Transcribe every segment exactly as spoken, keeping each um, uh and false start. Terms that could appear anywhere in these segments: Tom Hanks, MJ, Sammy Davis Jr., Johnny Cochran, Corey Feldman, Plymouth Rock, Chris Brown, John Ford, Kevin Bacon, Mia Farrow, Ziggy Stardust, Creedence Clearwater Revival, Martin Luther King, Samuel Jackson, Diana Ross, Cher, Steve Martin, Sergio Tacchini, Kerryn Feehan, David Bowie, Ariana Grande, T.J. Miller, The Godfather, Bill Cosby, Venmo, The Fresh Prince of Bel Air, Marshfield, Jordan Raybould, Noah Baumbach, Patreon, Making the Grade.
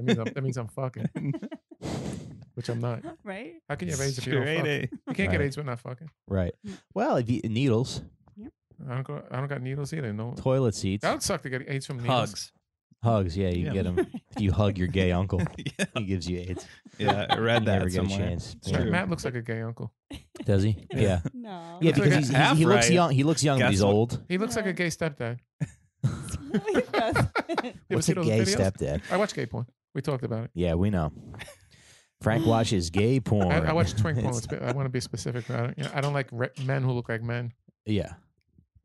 That means I'm, that means I'm fucking. Which I'm not. Right? How can you have AIDS if you don't fuck? You can't right. get AIDS when not fucking. Right. Well, if you, needles. Yep. I don't go, I don't got needles either. No. Toilet seats. That would suck to get AIDS from needles. Hugs. Hugs, yeah, you yeah. get them. If you hug your gay uncle, yeah. he gives you AIDS. Yeah, I read that never somewhere. Get a chance. Yeah. Matt looks like a gay uncle. Does he? Yeah. yeah. No. Yeah, because he's, he's, he looks right. young. He looks young, but he's old. He looks yeah. like a gay stepdad. What's a gay videos? Stepdad? I watch gay porn. We talked about it. Yeah, we know. Frank watches gay porn. I, I watch twink porn. I want to be specific about it. You know, I don't like re- men who look like men. Yeah.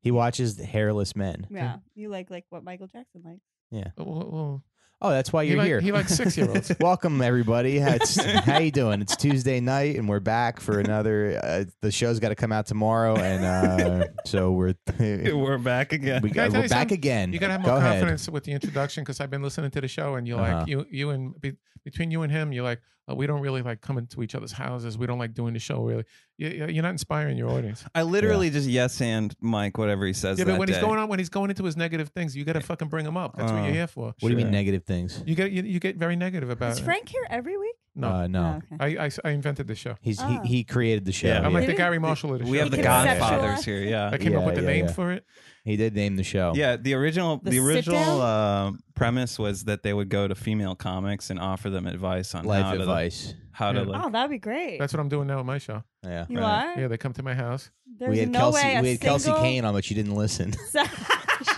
He watches the hairless men. Yeah. You like like what Michael Jackson likes. Yeah. Oh, that's why you're he like, here. He likes six-year-olds. Welcome, everybody. It's, how you doing? It's Tuesday night, and we're back for another. Uh, the show's got to come out tomorrow, and uh, so we're we're back again. We, uh, we're back something? Again. You gotta have more Go confidence ahead. With the introduction, because I've been listening to the show, and you're uh-huh. like you you and be, between you and him, you're like oh, we don't really like coming to each other's houses. We don't like doing the show. Really, you, you're not inspiring your audience. I literally yeah. just yes and Mike whatever he says. Yeah, but that when day. He's going on, when he's going into his negative things, you got to fucking bring him up. That's uh, what you're here for. What sure. do you mean negative? Things you get you, you get very negative about. Is Frank it. Here every week? No, uh, no. Oh, okay. I, I I invented the show. He's oh. he, he created the show. Yeah, I'm like the Gary Marshall of the show. We have the Godfathers here. Yeah, I came yeah, up with the yeah, name yeah. for it. He did name the show. Yeah, the original the, the original uh, premise was that they would go to female comics and offer them advice on life how advice. To, how yeah. to look. Oh, that'd be great. That's what I'm doing now on my show. Yeah, you right. are. Yeah, they come to my house. There's we had no Kelsey. Way we had Kelsey Kane on, but she didn't listen.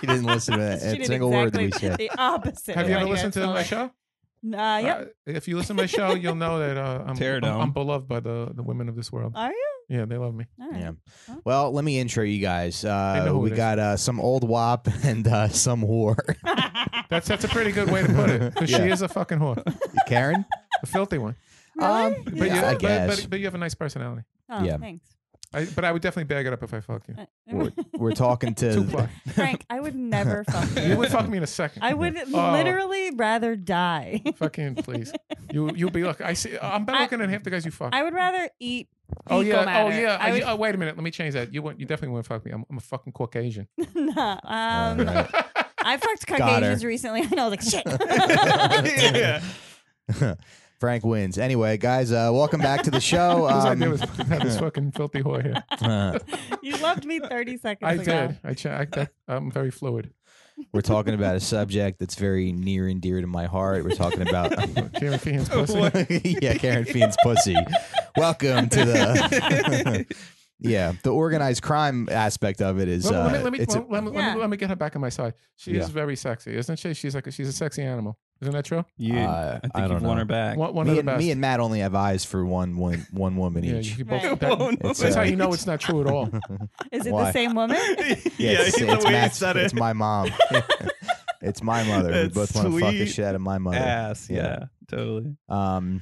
She didn't listen to that, a single exactly word that we said. The opposite. Have you ever listened to my show? Nah, yeah. Uh, if you listen to my show, you'll know that uh, I'm, I'm, I'm beloved by the, the women of this world. Are you? Yeah, they love me. Right. Yeah. Huh? Well, let me intro you guys. Uh, we got uh, some old wop and uh, some whore. that's that's a pretty good way to put it. Because yeah. she is a fucking whore. Kerryn? The filthy one. Really? Um, but yeah, you, I but, guess. But, but you have a nice personality. Oh, yeah. Thanks. I, but I would definitely bag it up if I fucked you. We're, we're talking to Frank. I would never fuck you. You would fuck me in a second. I would oh. literally rather die. Fucking please. You you'll be like I see. I'm better I, looking than half the guys you fuck. I would rather eat. Oh yeah. Matter. Oh yeah. I I, would, oh wait a minute. Let me change that. You won't. You definitely won't fuck me. I'm, I'm a fucking Caucasian. Nah. Um, right. I fucked Caucasians recently. I know. Like shit. yeah. Frank wins. Anyway, guys, uh, welcome back to the show. Um, I was this fucking filthy whore here. Uh, you loved me thirty seconds I ago. Did. I did. I, that, I'm very fluid. We're talking about a subject that's very near and dear to my heart. We're talking about Kerryn Feehan's pussy. yeah, Kerryn Feehan's pussy. Welcome to the... Yeah, the organized crime aspect of it is. Well, uh, let, me, let, me, it's a, let, me, yeah. let me let me get her back on my side. She yeah. is very sexy, isn't she? She's like a, she's a sexy animal. Isn't that true? Yeah, uh, I think I you've don't won know. Her back. One, one me, of the and, me and Matt only have eyes for one one, one woman yeah, each. You both, right. that, one that's woman. How you know it's not true at all. Is it Why? The same woman? yeah, yeah, it's, it's, Matt's, it. It's my mom. It's my mother. That's we both want to fuck the shit out of my mother. Ass, yeah, yeah. totally. Um.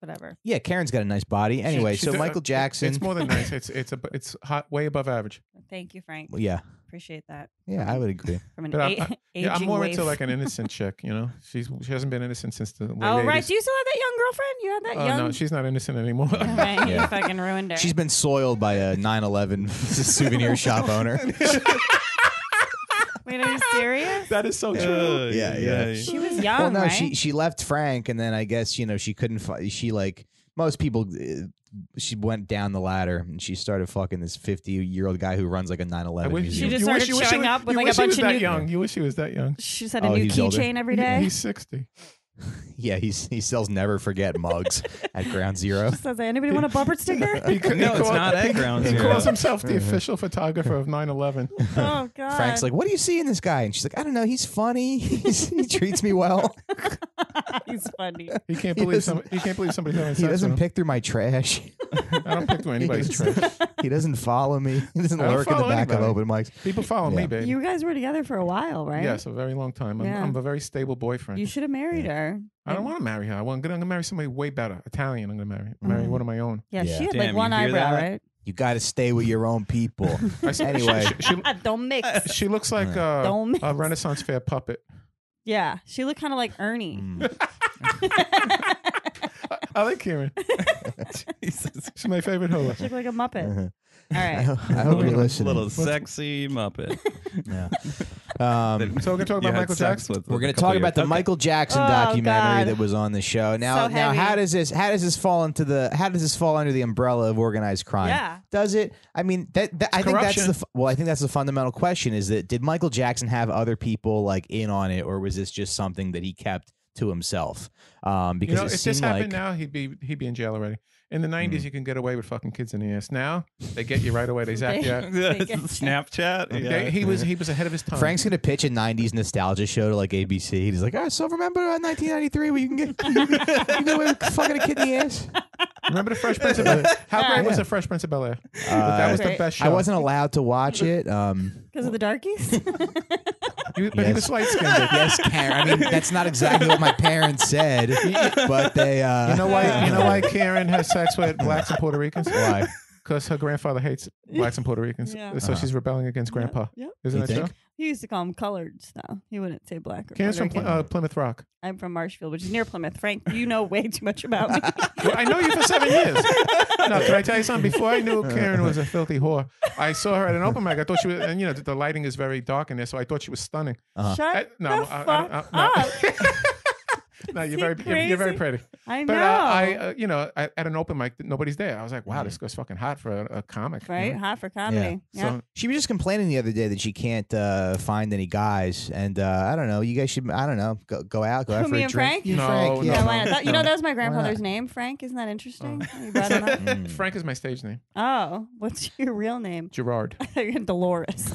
Whatever. Yeah, Kerryn's got a nice body. Anyway, she, so a, Michael Jackson. It's more than nice. It's it's a, it's hot, way above average. Thank you, Frank. Well, yeah, appreciate that. Yeah, from, I would agree. From an a, I, aging yeah, I'm more wave. Into like an innocent chick. You know, she's she hasn't been innocent since the. Late oh right, eighties. Do you still have that young girlfriend? You had that uh, young. No, she's not innocent anymore. All right, yeah. You fucking ruined her. She's been soiled by a nine eleven souvenir shop owner. Wait, are you serious? That is so true. Uh, yeah, yeah. She was young, well, no, right? she she left Frank, and then I guess you know she couldn't. Fu- she like most people. Uh, she went down the ladder, and she started fucking this fifty-year-old guy who runs like a nine eleven museum. She just started wish, showing up with like a bunch of new. Young. You wish he was that young. She had a oh, new keychain every day. He, he's sixty. Yeah, he's he sells never forget mugs at Ground Zero. She says, anybody want a bumper sticker? he, he, no, he it's not at Ground Zero. He calls himself the official photographer of nine eleven. Oh, God. Frank's like, what do you see in this guy? And she's like, I don't know. He's funny. He's, he treats me well. He's funny. He can't believe he some, he can't believe somebody having sex. He doesn't pick him. Through my trash. I don't pick through anybody's he trash. He doesn't follow me. He doesn't lurk in the back anybody. Of open mics. People follow yeah. me, baby. You guys were together for a while, right? Yes, a very long time. I'm, yeah. I'm a very stable boyfriend. You should have married yeah. her. I don't want to marry her. I want, I'm going to marry somebody way better. Italian, I'm going to marry marry mm. one of my own. Yeah, yeah. She had like Damn, one eyebrow, that? Right? You got to stay with your own people. Anyway. She, she, she, don't mix. She looks like uh, don't mix. A Renaissance Fair puppet. Yeah, she looked kind of like Ernie. Mm. I, I like Kerryn. Jesus. She's my favorite hoe. She looked like a Muppet. Uh-huh. All right. I, I hope you're listening. Little sexy Muppet. Yeah. Um, so we're going to talk about Michael Jackson. We're going to talk about the Michael Jackson documentary that was on the show. Now, now, how does this how does this fall into the how does this fall under the umbrella of organized crime? Yeah. Does it? I mean, that, that I think that's the well, I think that's the fundamental question. Is that did Michael Jackson have other people like in on it, or was this just something that he kept to himself? Um, because you know, it if this happened like, now, he'd be he'd be in jail already. In the nineties, mm. you can get away with fucking kids in the ass. Now they get you right away. They zap you. Snapchat. Yeah. They, he was he was ahead of his time. Frank's gonna pitch a nineties nostalgia show to like A B C. He's like, oh, so remember uh, nineteen ninety-three where you can get you can get away with fucking a kid in the ass. Remember the Fresh Prince of Bel Air? How yeah. great was the Fresh Prince of Bel Air? Uh, that was great. The best show. I wasn't allowed to watch it because um, of the darkies. You, but yes. He was light skinned. Yes, Kerryn. I mean, that's not exactly what my parents said, but they. Uh, you know why? You know why Kerryn has sex with blacks and Puerto Ricans? Why? Because her grandfather hates blacks and Puerto Ricans, yeah. so uh-huh. she's rebelling against Grandpa. Yep. Yep. Isn't you that think? True? He used to call them coloreds, though. He wouldn't say black or Karen's from Pl uh, Plymouth Rock. I'm from Marshfield, which is near Plymouth. Frank, you know way too much about me. Well, I know you for seven years. No, can I tell you something? Before I knew Kerryn was a filthy whore, I saw her at an open mic. I thought she was, and you know, the lighting is very dark in there, so I thought she was stunning. Uh-huh. Shut I, no, the fuck I, I, I, no. up. No, you're very, you're, you're very pretty. I know. But uh, I, uh, you know, I, at an open mic, nobody's there. I was like, wow, this girl's fucking hot for a, a comic, right? You know? Hot for comedy. Yeah. Yeah. So, she was just complaining the other day that she can't uh, find any guys, and uh, I don't know. You guys should, I don't know, go, go out, go out for a drink. Frank? You, no, Frank, yeah. no, no, no. You know, that was my grandfather's name, Frank. Isn't that interesting? Oh. Mm. Frank is my stage name. Oh, what's your real name? Gerard. Dolores.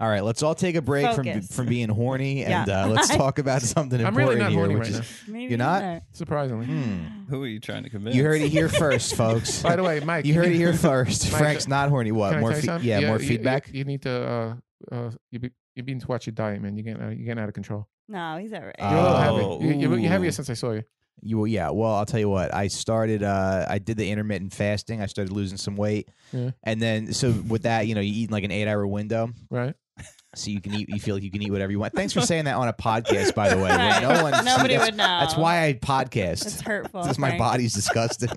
All right, let's all take a break Focus. from from being horny, and yeah. uh, let's talk about something important. I'm really not here, horny right is, now. Maybe you're not? Either. Surprisingly. Hmm. Who are you trying to convince? You heard it here first, folks. By the way, Mike. You heard it here first. Mike, Frank's not horny. What? More yeah, yeah, more you, feedback? You, you need to, uh, uh, you be, you're being to watch your diet, man. You're getting, uh, you're getting out of control. No, he's all right. You're oh, a little heavy. You, you're heavier since I saw you. You well, yeah. Well, I'll tell you what. I started. Uh, I did the intermittent fasting. I started losing some weight, yeah. and then so with that, you know, you eat in like an eight-hour window, right? So you can eat. You feel like you can eat whatever you want. Thanks for saying that on a podcast, by the way. Right. No one, nobody would know. That's why I podcast. It's hurtful. Because my body's disgusting.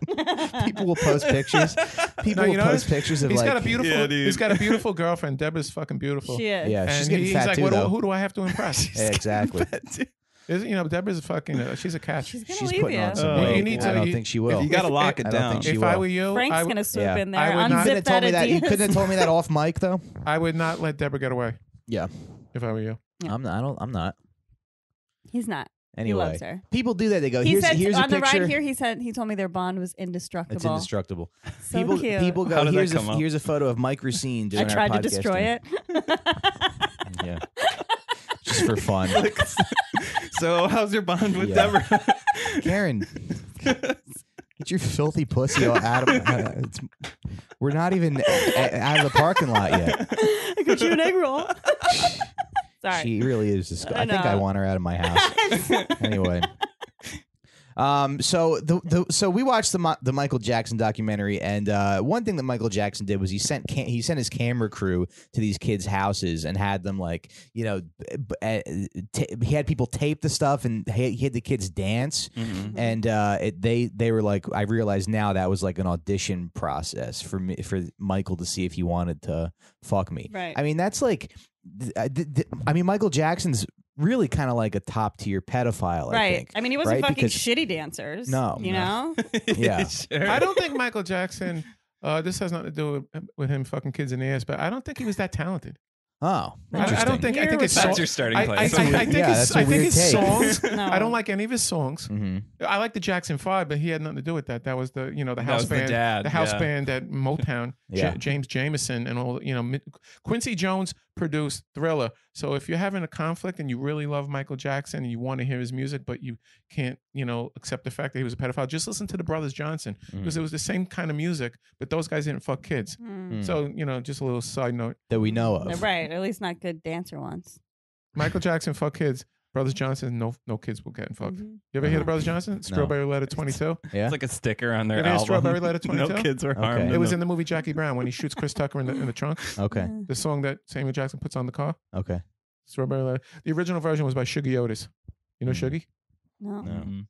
People will post pictures. People no, will know, post pictures of he's like. Got a beautiful, yeah, he's got a beautiful girlfriend. Deborah's fucking beautiful. She is. Yeah, and she's getting he, fat he's like, too, what, though. Who do I have to impress? Yeah, exactly. Isn't, you know, Deborah's a fucking, uh, she's a catch. She's, she's putting you. on some uh, weight. You need to, I don't you, think she will. You got to lock it I down. If will. I were you, Frank's going to swoop yeah. in there. I would not, unzip that that, you couldn't have told me that off mic, though. I would not let Deborah get away. Yeah. If I were you. Yeah. I'm not. I don't, I'm not. He's not. Anyway, he loves her. People do that. They go, he here's, said, here's on a picture. The ride here, he said, he told me their bond was indestructible. It's indestructible. So people, cute. People go, here's a, here's a photo of Mike Racine doing our podcast. I tried to destroy it. Yeah. Just for fun. So how's your bond with yeah. Deborah? Kerryn, get your filthy pussy all out of uh, it's, we're not even a, out of the parking lot yet. I got you an egg roll. Sorry. She really is disgusting. I, I think I want her out of my house. Anyway. Um, so the, the so we watched the the Michael Jackson documentary, and uh, one thing that Michael Jackson did was he sent cam he sent his camera crew to these kids' houses and had them like you know he had people tape the stuff, and he had the kids dance, mm-hmm. and uh, it, they they were like, I realize now that was like an audition process for me, for Michael to see if he wanted to fuck me. Right. I mean that's like I, I mean Michael Jackson's really kind of like a top tier pedophile, right? I, think. I mean, he wasn't right? fucking because shitty dancers. No, you no. know. Yeah, sure. I don't think Michael Jackson. Uh, this has nothing to do with, with him fucking kids in the ass, but I don't think he was that talented. Oh, I, I don't think. Here I think his songs are starting. I, I, so I, I, I think yeah, his, I think his songs. No. I don't like any of his songs. Mm-hmm. I like the Jackson Five, but he had nothing to do with that. That was the you know the house band, the, dad, the house yeah. band at Motown. Yeah. J James Jameson and all you know Quincy Jones produced Thriller. So if you're having a conflict and you really love Michael Jackson and you want to hear his music, but you can't, you know, accept the fact that he was a pedophile, just listen to the Brothers Johnson because mm. it was the same kind of music, but those guys didn't fuck kids. Mm. So, you know, just a little side note. That we know of. Right. At least not good dancer ones. Michael Jackson, fuck kids. Brothers Johnson, no no kids will get fucked. Mm-hmm. You ever hear the Brothers Johnson? Strawberry no. Letter twenty-two. Yeah. It's like a sticker on their album. Strawberry Letter twenty-two. No kids were harmed. Okay. It was in the movie Jackie Brown when he shoots Chris Tucker in the, in the trunk. Okay. The song that Samuel Jackson puts on the car. Okay. Strawberry Letter. The original version was by Shuggy Otis. You know Shuggy? No, no.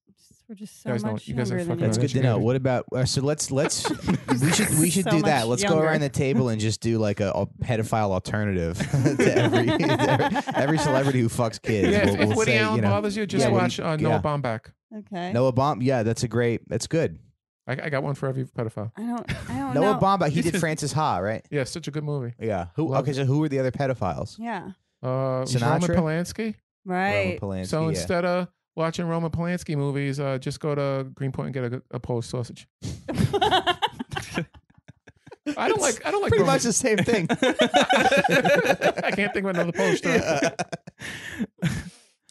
We're just so much younger than you. That's good to know. What about uh, so? Let's let's we should we should do that. Let's go around the table and just do like a, a pedophile alternative to every, every every celebrity who fucks kids. Yeah, we'll, if we'll Woody say, Allen you know, bothers you, just yeah, watch uh, Noah yeah. Baumbach. Okay, Noah Baum. Yeah, that's a great. That's good. I, I got one for every pedophile. I don't. I don't Noah know. Baumbach. He did Francis Ha, right? Yeah, such a good movie. Yeah. Who? Love okay, it. So who were the other pedophiles? Yeah. Uh, Sinatra? Roman Polanski. Right. Roman Polanski, so instead yeah. of watching Roman Polanski movies, uh, just go to Greenpoint and get a, a Polish sausage. I don't it's like. I don't like. Pretty Roman. Much the same thing. I can't think of another Polish story. Yeah.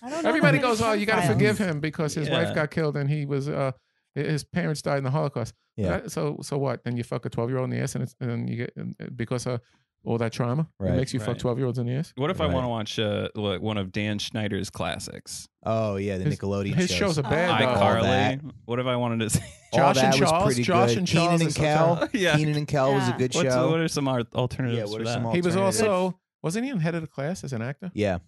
I don't know. Everybody goes, oh, you got to forgive him because his yeah. wife got killed and he was, uh, his parents died in the Holocaust. Yeah. That, so so what? Then you fuck a twelve year old in the ass and, it's, and you get and, because of all that trauma, right, it makes you right. fuck twelve year olds in the ass. What if right. I want to watch uh, like one of Dan Schneider's classics? Oh yeah, the his, Nickelodeon. His shows, shows are bad. Oh. iCarly. What if I wanted to see Josh and Charles? Josh and Charles. Kenan and Kel. Yeah. Kenan and Kel yeah. was a good What's, show. What are some alternatives? Yeah, what are some alternatives? He was also wasn't he in Head of the Class as an actor? Yeah.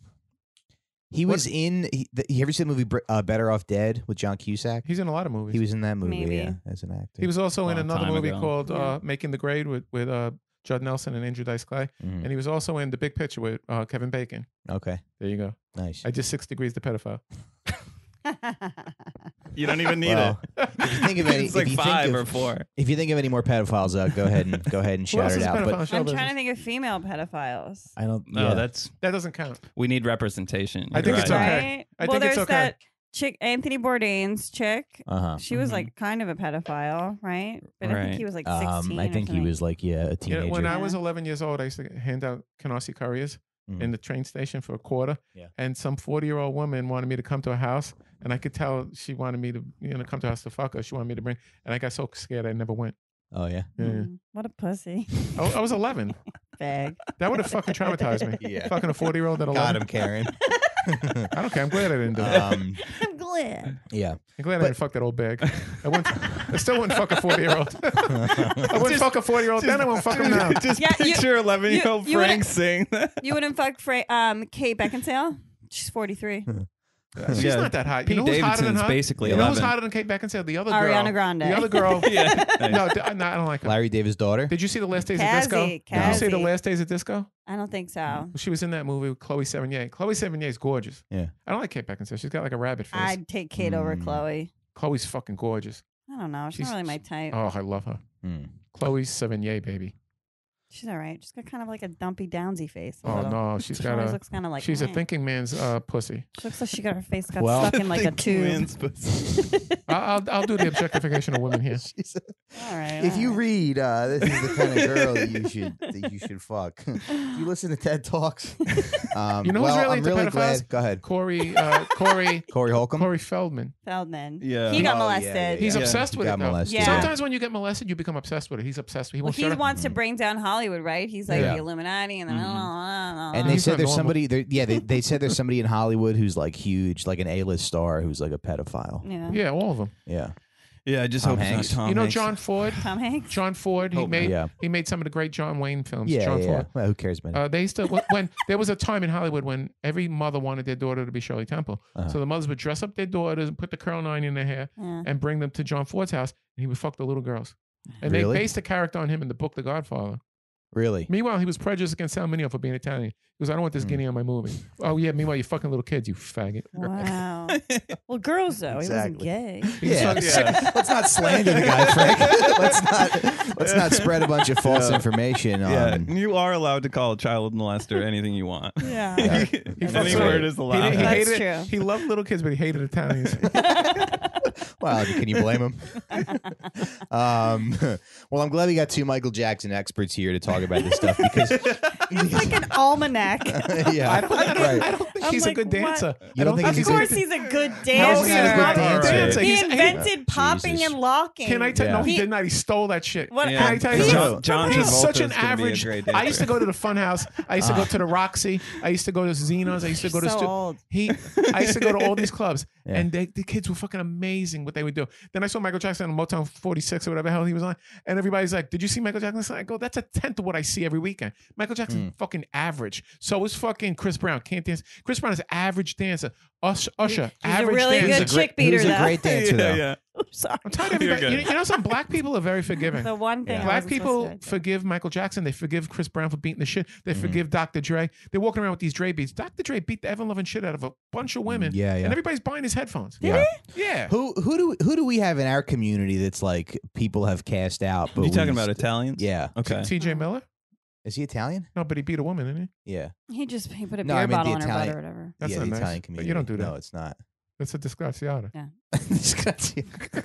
He what? was in. He, the, you ever seen the movie uh, Better Off Dead with John Cusack? He's in a lot of movies. He was in that movie, Maybe. yeah, as an actor. He was also in another movie ago. called yeah. uh, Making the Grade with with uh, Judd Nelson and Andrew Dice Clay, mm. and he was also in The Big Picture with uh, Kevin Bacon. Okay, there you go. Nice. I just six degrees the pedophile. You don't even need well, it. If you think of any, it's like five or four. If you think of any more pedophiles, uh, go ahead and go ahead and shout it out. But I'm trying business? to think of female pedophiles. I don't. No, yeah. that's that doesn't count. We need representation. I think right. it's okay. Right? I well, think there's it's okay. that chick, Anthony Bourdain's chick. Uh -huh. She was mm -hmm. like kind of a pedophile, right? But right. I think he was like sixteen. Um, I think he was like yeah, a teenager. Yeah, when yeah. I was eleven years old, I used to hand out Canarsie Couriers. Mm. In the train station for a quarter, yeah. and some forty year old woman wanted me to come to her house, and I could tell she wanted me to, you know, come to her house to fuck her. She wanted me to bring, and I got so scared I never went. Oh yeah, yeah. Mm, what a pussy! I, I was eleven. Bag. That would have fucking traumatized me. Yeah, fucking a forty year old at eleven. Got him, Karen. I don't care. I'm glad I didn't do that. Um, I'm glad. Yeah, I'm glad but, I didn't fuck that old bag. I wouldn't. I still wouldn't fuck a forty year old. I wouldn't just, fuck a forty year old. Just, then I won't fuck him now. Just yeah, picture you, eleven year old you, Frank saying that. You wouldn't fuck Fra um, Kate Beckinsale. She's forty-three. She's yeah. not that hot. You Pete know who's hotter than her? Basically you know eleven. Who's hotter than Kate Beckinsale? The other girl. Ariana Grande. The other girl. Yeah. No, no, I don't like her. Larry David's daughter. Did you see The Last Days Cassie, of Disco? Cassie. Did you see The Last Days of Disco? I don't think so. Well, she was in that movie with Chloe Sevigny. Chloe Sevigny is gorgeous. Yeah. I don't like Kate Beckinsale. She's got like a rabbit face. I'd take Kate mm. over Chloe. Chloe's fucking gorgeous. I don't know. She's, she's not really my type. Oh, I love her. Mm. Chloe Sevigny, baby. She's all right. She's got kind of like a dumpy, downsy face. Oh little. no, she's she got a. Looks kind of like she's mine. a thinking man's uh, pussy. She looks like she got her face got well, stuck in like a tube. I'll I'll do the objectification of women here. She's a, all right. If all you right. read, uh, this is the kind of girl that you should that you should fuck. You listen to TED Talks. Um, you know well, who's really I'm really pedophiles? glad. Go ahead, Corey. Uh, Corey. Corey Holcomb. Corey Feldman. Feldman. Yeah, he got oh, molested. Yeah, yeah, He's yeah. obsessed he with it. Molested. Yeah. Sometimes when you get molested, you become obsessed with it. He's obsessed with. He wants. He wants to bring down Hollywood. Hollywood, right? He's like yeah. the Illuminati, and then mm-hmm. blah, blah, blah. and they He's said there's normal. somebody. Yeah, they they said there's somebody in Hollywood who's like huge, like an A-list star who's like a pedophile. Yeah, yeah, all of them. Yeah, yeah. I just Tom hope Hanks. Tom you know Hanks. John Ford. Tom Hanks. John Ford. He oh, made yeah. he made some of the great John Wayne films. Yeah, John yeah. Ford. Well, who cares about it? Uh, they used to when there was a time in Hollywood when every mother wanted their daughter to be Shirley Temple, uh-huh. so the mothers would dress up their daughters and put the curl nine in their hair yeah. and bring them to John Ford's house, and he would fuck the little girls. And really? They based the character on him in the book The Godfather. Really? Meanwhile, he was prejudiced against Sal Mineo for being Italian. He goes, I don't want this mm. guinea on my movie. Oh, yeah, meanwhile, you fucking little kids, you faggot. Wow. Well, girls, though. Exactly. He wasn't gay. Yeah. He was, yeah. Let's not slander the guy, Frank. Let's not, let's not spread a bunch of false yeah. information on... Yeah. You are allowed to call a child molester anything you want. Yeah. yeah. He, any true. word is allowed. He, he That's hated, true. He loved little kids, but he hated Italians. Wow, can you blame him? um, well, I'm glad we got two Michael Jackson experts here to talk about this stuff because it's like an almanac. yeah, I don't, I don't, right. I don't think I'm he's like, a good dancer. You don't, don't think of he's course, a, he's a good dancer. He's a good dancer. He invented he, popping Jesus. and locking. Can I tell? Yeah. No, he, he did not. He stole that shit. What, yeah. Can I tell you? John, John he's such an average. I used to go to the Funhouse. I used to go to the Roxy. I used to go to Zeno's. I used to go to so he. I used to go to all these clubs, and the kids were fucking amazing. What they would do. Then I saw Michael Jackson on Motown forty-six or whatever the hell he was on, and everybody's like, "Did you see Michael Jackson?" I go, "That's a tenth of what I see every weekend." Michael Jackson mm. fucking average. So is fucking Chris Brown. Can't dance. Chris Chris Brown is an average dancer. Usher, Usher he's average dancer. He's a really dancer. good chick beater, he's though. He's a great dancer, yeah, though. Yeah. I'm sorry. I'm tired of everybody. You know, some black people are very forgiving. The one thing yeah. black people forgive Michael Jackson. They forgive Chris Brown for beating the shit. They mm-hmm. forgive Doctor Dre. They're walking around with these Dre beats. Doctor Dre beat the ever-loving shit out of a bunch of women. Yeah, yeah. And everybody's buying his headphones. Did yeah. he? Yeah. Who who do who do we have in our community that's like people have cast out? But you talking about Italians? Yeah. Okay. T J Miller. Is he Italian? No, but he beat a woman, didn't he? Yeah. He just he put a no, beer I mean, bottle on Italian, her butt or whatever. That's yeah, not the nice. Italian community. But you don't do that. No, it's not. That's a disgraziata. Yeah. Disgraziata.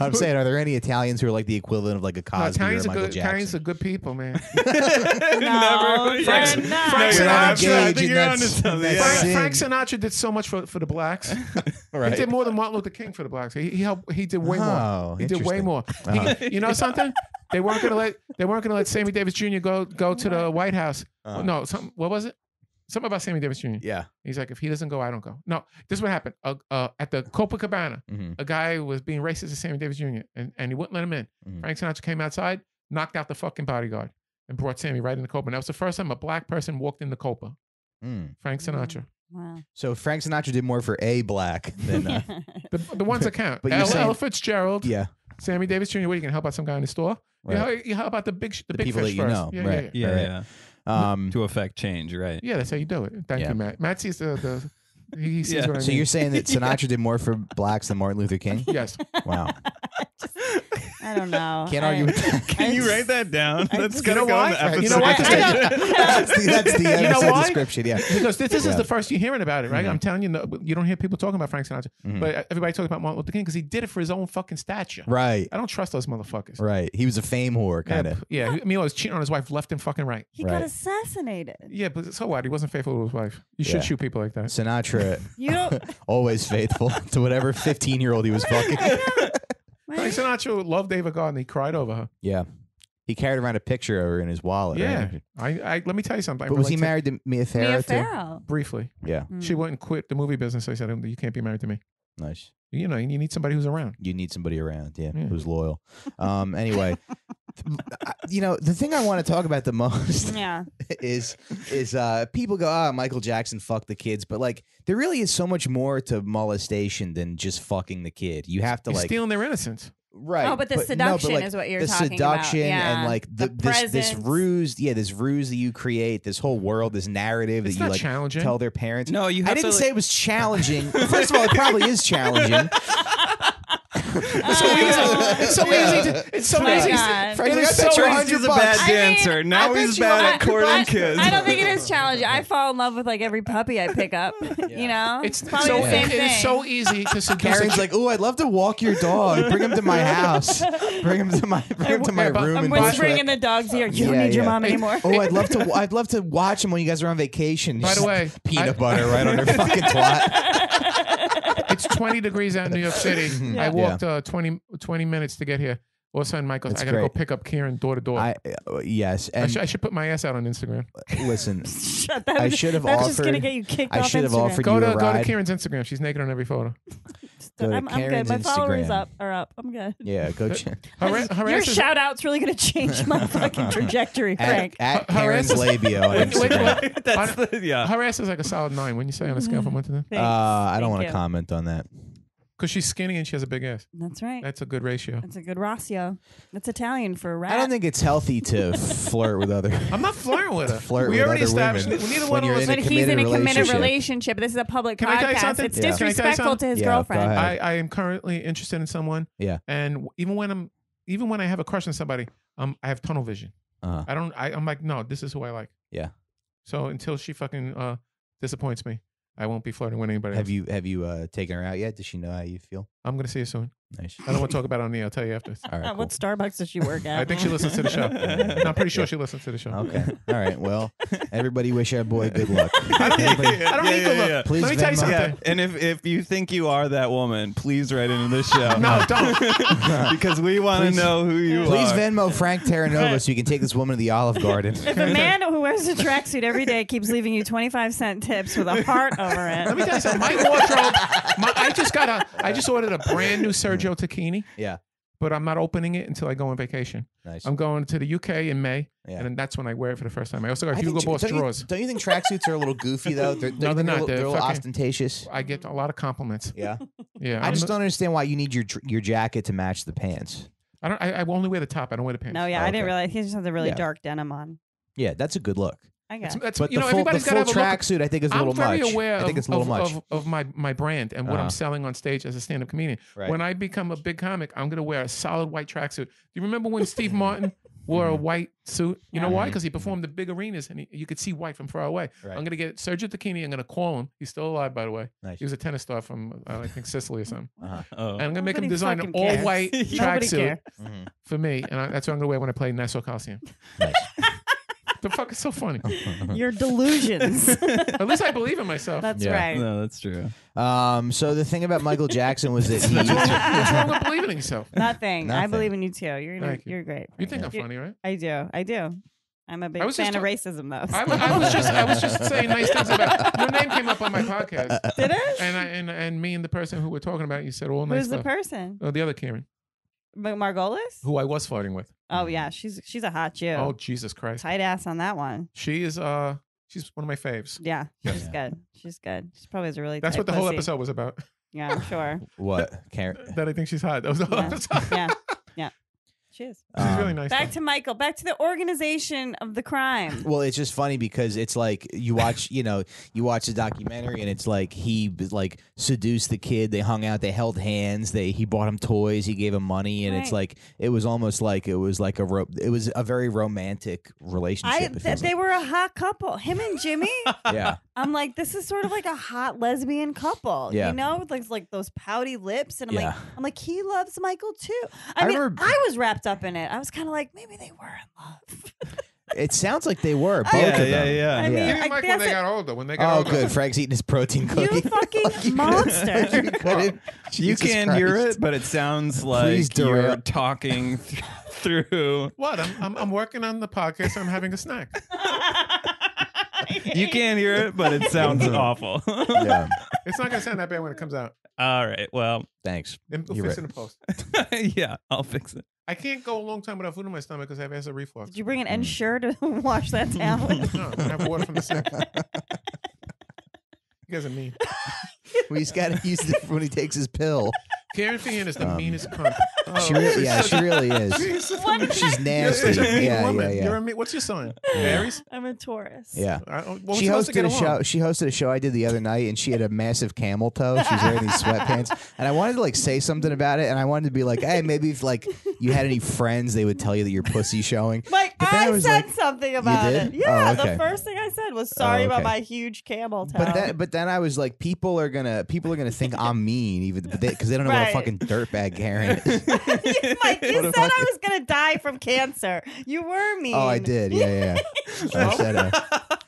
I'm saying, are there any Italians who are like the equivalent of like a Cosby no, or Michael good, Jackson? Italians are good people, man. no, Never. Frank, they're not. Frank Sinatra. Frank Sinatra did so much for, for the blacks. right. He did more than Martin Luther King for the blacks. He, he helped. He did way oh, more. He did way more. Uh-huh. He, you know something? They weren't gonna let. They weren't gonna let Sammy Davis Junior go go to the White House. Uh-huh. No, some, what was it? Something about Sammy Davis Junior Yeah. He's like, if he doesn't go, I don't go. No, this is what happened. Uh, uh, at the Copacabana, mm-hmm. a guy was being racist to Sammy Davis Junior And, and he wouldn't let him in. Mm-hmm. Frank Sinatra came outside, knocked out the fucking bodyguard, and brought Sammy right in the Copa. And that was the first time a black person walked in the Copa. Mm. Frank Sinatra. Mm-hmm. Wow. So Frank Sinatra did more for a black than... Uh... the, the ones that count. But L, saying... L. Fitzgerald. Yeah. Sammy Davis Junior What, you can help out some guy in the store? Right. You help out the big, the the big people fish that you first. know. Yeah, right. yeah, yeah. yeah, right. yeah. Um, to affect change, right? Yeah, that's how you do it. Thank yeah. you, Matt. Matt sees the, the he sees yeah. what I so mean. You're saying that Sinatra did more for blacks than Martin Luther King? Yes. Wow. Just, I don't know. Can't I, argue with that. Can I you just, write that down? I that's going to go on the episode. You know what? That's the, that's the episode you know why? description, yeah. Because this, this yeah. is the first you're hearing about it, right? Mm-hmm. I'm telling you, no, you don't hear people talking about Frank Sinatra, mm-hmm. but everybody talks about Martin Luther King because he did it for his own fucking stature. Right. I don't trust those motherfuckers. Right. He was a fame whore, kind of. Yeah, yeah. I mean, he was cheating on his wife left and fucking right. He right. got assassinated. Yeah, but so what? He wasn't faithful to his wife. You yeah. should shoot people like that. Sinatra, you don't... always faithful to whatever fifteen-year-old he was fucking. Frank Sinatra loved David Gardner. He cried over her. Yeah. He carried around a picture of her in his wallet. Yeah. Right? I, I, let me tell you something. But was he married to Mia Farrow? Mia Farrow. Too? Briefly. Yeah. Mm. She wouldn't quit the movie business. So I said, you can't be married to me. Nice. You know, you need somebody who's around. You need somebody around, yeah, yeah. who's loyal. Um, anyway, you know, the thing I want to talk about the most yeah. is is uh, people go, oh, Michael Jackson fucked the kids. But, like, there really is so much more to molestation than just fucking the kid. You have to, You're like... stealing their innocence. Right. Oh, but the but, seduction no, but like, is what you're talking about. The seduction and like the, the this this ruse, yeah, this ruse that you create, this whole world, this narrative it's that you like challenging. tell their parents. No, you. Have I didn't to, say it was challenging. First of all, it probably is challenging. It's so easy. It's so yeah. easy. To, it's so oh easy. To, Frank, it so easy. He's a bad I dancer. Mean, now he's bad at courting kids. I don't think it is challenging. I fall in love with like every puppy I pick up. Yeah. You know, it's, it's probably so, the same thing. It's so easy to seduce. Karen's like, "Ooh, I'd love to walk your dog. Bring him to my house. Bring him to my bring him to my room." I'm whispering in the dog's ear. You yeah, don't need yeah. your mom anymore. Oh, I'd love to. I'd love to watch him when you guys are on vacation. By the way, peanut butter right on her fucking twat. It's twenty degrees out in New York City. I walked. Uh, twenty, twenty minutes to get here. All of a sudden, Michael, I gotta great. go pick up Kerryn door to door. I, uh, yes, and I, sh I should put my ass out on Instagram. Listen, Shut that, I should have offered. Just gonna get you kicked I off should have Instagram. offered go you to, a ride. Go to Kerryn's Instagram. She's naked on every photo. Go I'm, I'm good. My Instagram. followers up are up. I'm good. Yeah, go check. Your shout out's really gonna change my fucking trajectory, Frank. At, at Kerryn's labio. On Instagram. That's the, yeah. Her ass is like a solid nine. Wouldn't you say on a scale from one to ten? Uh, I don't want to comment on that. Because she's skinny and she has a big ass. That's right. That's a good ratio. That's a good ratio. That's Italian for a rat. I don't think it's healthy to flirt with other. I'm not flirting with her. Flirt we with already established that. Neither one of us. But he's in a committed relationship. This is a public Can podcast. I tell you something? It's yeah. disrespectful to his yeah, girlfriend. I, I am currently interested in someone. Yeah. And even when I'm, even when I have a crush on somebody, um, I have tunnel vision. Uh-huh. I don't. I, I'm like, no, this is who I like. Yeah. So until she fucking uh, disappoints me, I won't be flirting with anybody. Have else. you have you uh, taken her out yet? Does she know how you feel? I'm going to see her soon. Nice. I don't want to talk about it on the air. I'll tell you after. All right, cool. What Starbucks does she work at? I think she listens to the show. No, I'm pretty sure yeah. she listens to the show. Okay. All right. Well, everybody wish our boy good luck. I don't need good yeah, yeah, luck. Please Let me tell you something. Yeah. And if, if you think you are that woman, please write into this show. No, don't. Because we want to know who you please are. Please Venmo Frank Terranova so you can take this woman to the Olive Garden. If a man who wears a tracksuit every day keeps leaving you twenty-five cent tips with a heart over it. Let me tell you something. My wardrobe, my, I just got a, I just ordered a brand new Sergio Tacchini. Yeah. but I'm not opening it until I go on vacation. Nice. I'm going to the U K in May, yeah. and then that's when I wear it for the first time. I also got I Hugo think, Boss don't drawers. You, don't you think tracksuits are a little goofy, though? They're, no, they're not. Little, they're they're a little ostentatious. I get a lot of compliments. Yeah. yeah. I I'm just a, don't understand why you need your your jacket to match the pants. I don't. I, I only wear the top. I don't wear the pants. No, yeah, oh, I okay. didn't realize. He just has a really yeah. dark denim on. Yeah, that's a good look. I guess. That's, that's, but you the know, full, the full tracksuit, I think, is a little much. I'm very aware I think it's a of, much. Of, of my, my brand and uh-huh. what I'm selling on stage as a stand-up comedian. Right. When I become a big comic, I'm going to wear a solid white tracksuit. Do you remember when Steve Martin wore a white suit? You know why? Because he performed the big arenas, and he, you could see white from far away. Right. I'm going to get Sergio Tacchini. I'm going to call him. He's still alive, by the way. Nice. He was a tennis star from, uh, I think, Sicily or something. Uh-huh. oh. And I'm going to make him design an all-white tracksuit for me, and I, that's what I'm going to wear when I play Nassau Coliseum. Nice. The fuck is so funny? Your delusions. At least I believe in myself. That's yeah. right. No, that's true. Um, so the thing about Michael Jackson was that he... What's wrong with believing in yourself? Nothing. Nothing. I believe in you too. You're you're, you. you're great. You think I'm you're, funny, right? I do. I do. I'm a big fan of racism, though. I, I was just, I was just saying nice things about your name came up on my podcast. Did it? And I, and and me and the person who we're talking about, you said all nice. Who's stuff. The person? Oh, the other Kerryn. Margolis? Who I was flirting with. Oh yeah, she's she's a hot Jew. Oh Jesus Christ! Tight ass on that one. She is uh, she's one of my faves. Yeah, she's yeah. good. She's good. She probably is a really. That's tight what the pussy. Whole episode was about. Yeah, I'm sure. What Kerryn? That I think she's hot. That was the whole yeah. episode. Yeah, yeah, she is. She's um, really nice. Back though. To Michael. Back to the organization of the crime. Well, it's just funny because it's like you watch, you know, you watch the documentary and it's like he like seduced the kid. They hung out. They held hands. They he bought him toys. He gave him money, and right. it's like it was almost like it was like a ro it was a very romantic relationship. I, th they like. Were a hot couple. Him and Jimmy. yeah. I'm like, this is sort of like a hot lesbian couple. Yeah. You know, with like like those pouty lips, and I'm yeah. like, I'm like, he loves Michael too. I, I mean, remember... I was wrapped up in it. I was kind of like, maybe they were in love. It sounds like they were. Both I, yeah, of them. Yeah, yeah, I mean, yeah. Even like when they got older. When they got oh, older. Good. Frank's eating his protein cookie. You fucking like you monster. Could, you, couldn't. You can't Christ. Hear it, but it sounds like you're talking th through. What? I'm, I'm I'm working on the podcast. So I'm having a snack. You can't hear it, but it sounds awful. Yeah. It's not going to sound that bad when it comes out. All right. Well, thanks. Then we'll fix right. it in the post. Yeah, I'll fix it. I can't go a long time without food in my stomach because I have acid reflux. Did you bring an Ensure to wash that down with? No, I have water from the sink. You guys are mean. We just got to use it when he takes his pill. Kerryn Feehan is the um, meanest cunt. Oh, she really, yeah, she really is. She's, she's nasty. You're such a mean yeah, woman. Yeah, yeah. You're a mean, what's your sign? Aries? Yeah. I'm a Taurus. Yeah. I, well, she hosted a show. She hosted a show I did the other night, and she had a massive camel toe. She was wearing these sweatpants, and I wanted to like say something about it, and I wanted to be like, hey, maybe if like you had any friends, they would tell you that your pussy showing. Like I, I was said like, something about it. Yeah. Oh, okay. The first thing I said was sorry oh, okay. about my huge camel toe. But then, but then I was like, people are gonna people are gonna think I'm mean, even because they, they don't know. Right. A fucking dirtbag Kerryn. You, Mike, you said I was gonna die from cancer. You were mean. Oh, I did. Yeah, yeah. yeah. I said, uh,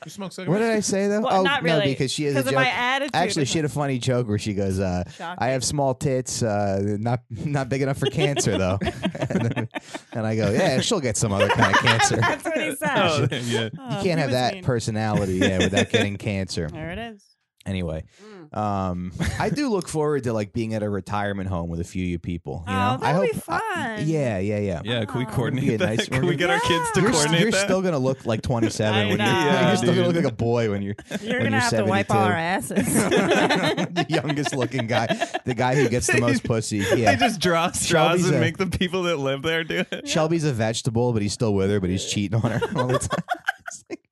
you smoke cigarettes? What did I say though? Well, oh, not really. No, because she has a joke. Of my attitude. Actually, she had a funny joke where she goes, uh, "I have small tits, uh, not not big enough for cancer though." and, then, and I go, "Yeah, she'll get some other kind of cancer." That's what he said. Oh, yeah. You can't oh, have that mean. Personality, yeah, without getting cancer. There it is. Anyway, mm. um, I do look forward to like being at a retirement home with a few of you people. You know? Oh, that'll I hope, be fun. I, yeah, yeah, yeah. Yeah, can we coordinate that? Nice, can we get yeah. our kids to you're, coordinate you're that? You're still going to look like twenty-seven. When you're, yeah, you're still going to look like a boy when you're You're going to have seventy-two. To wipe all our asses. The youngest looking guy. The guy who gets the most pussy. Yeah. They just draw straws Shelby's and a, make the people that live there do it. Yeah. Shelby's a vegetable, but he's still with her, but he's cheating on her all the time.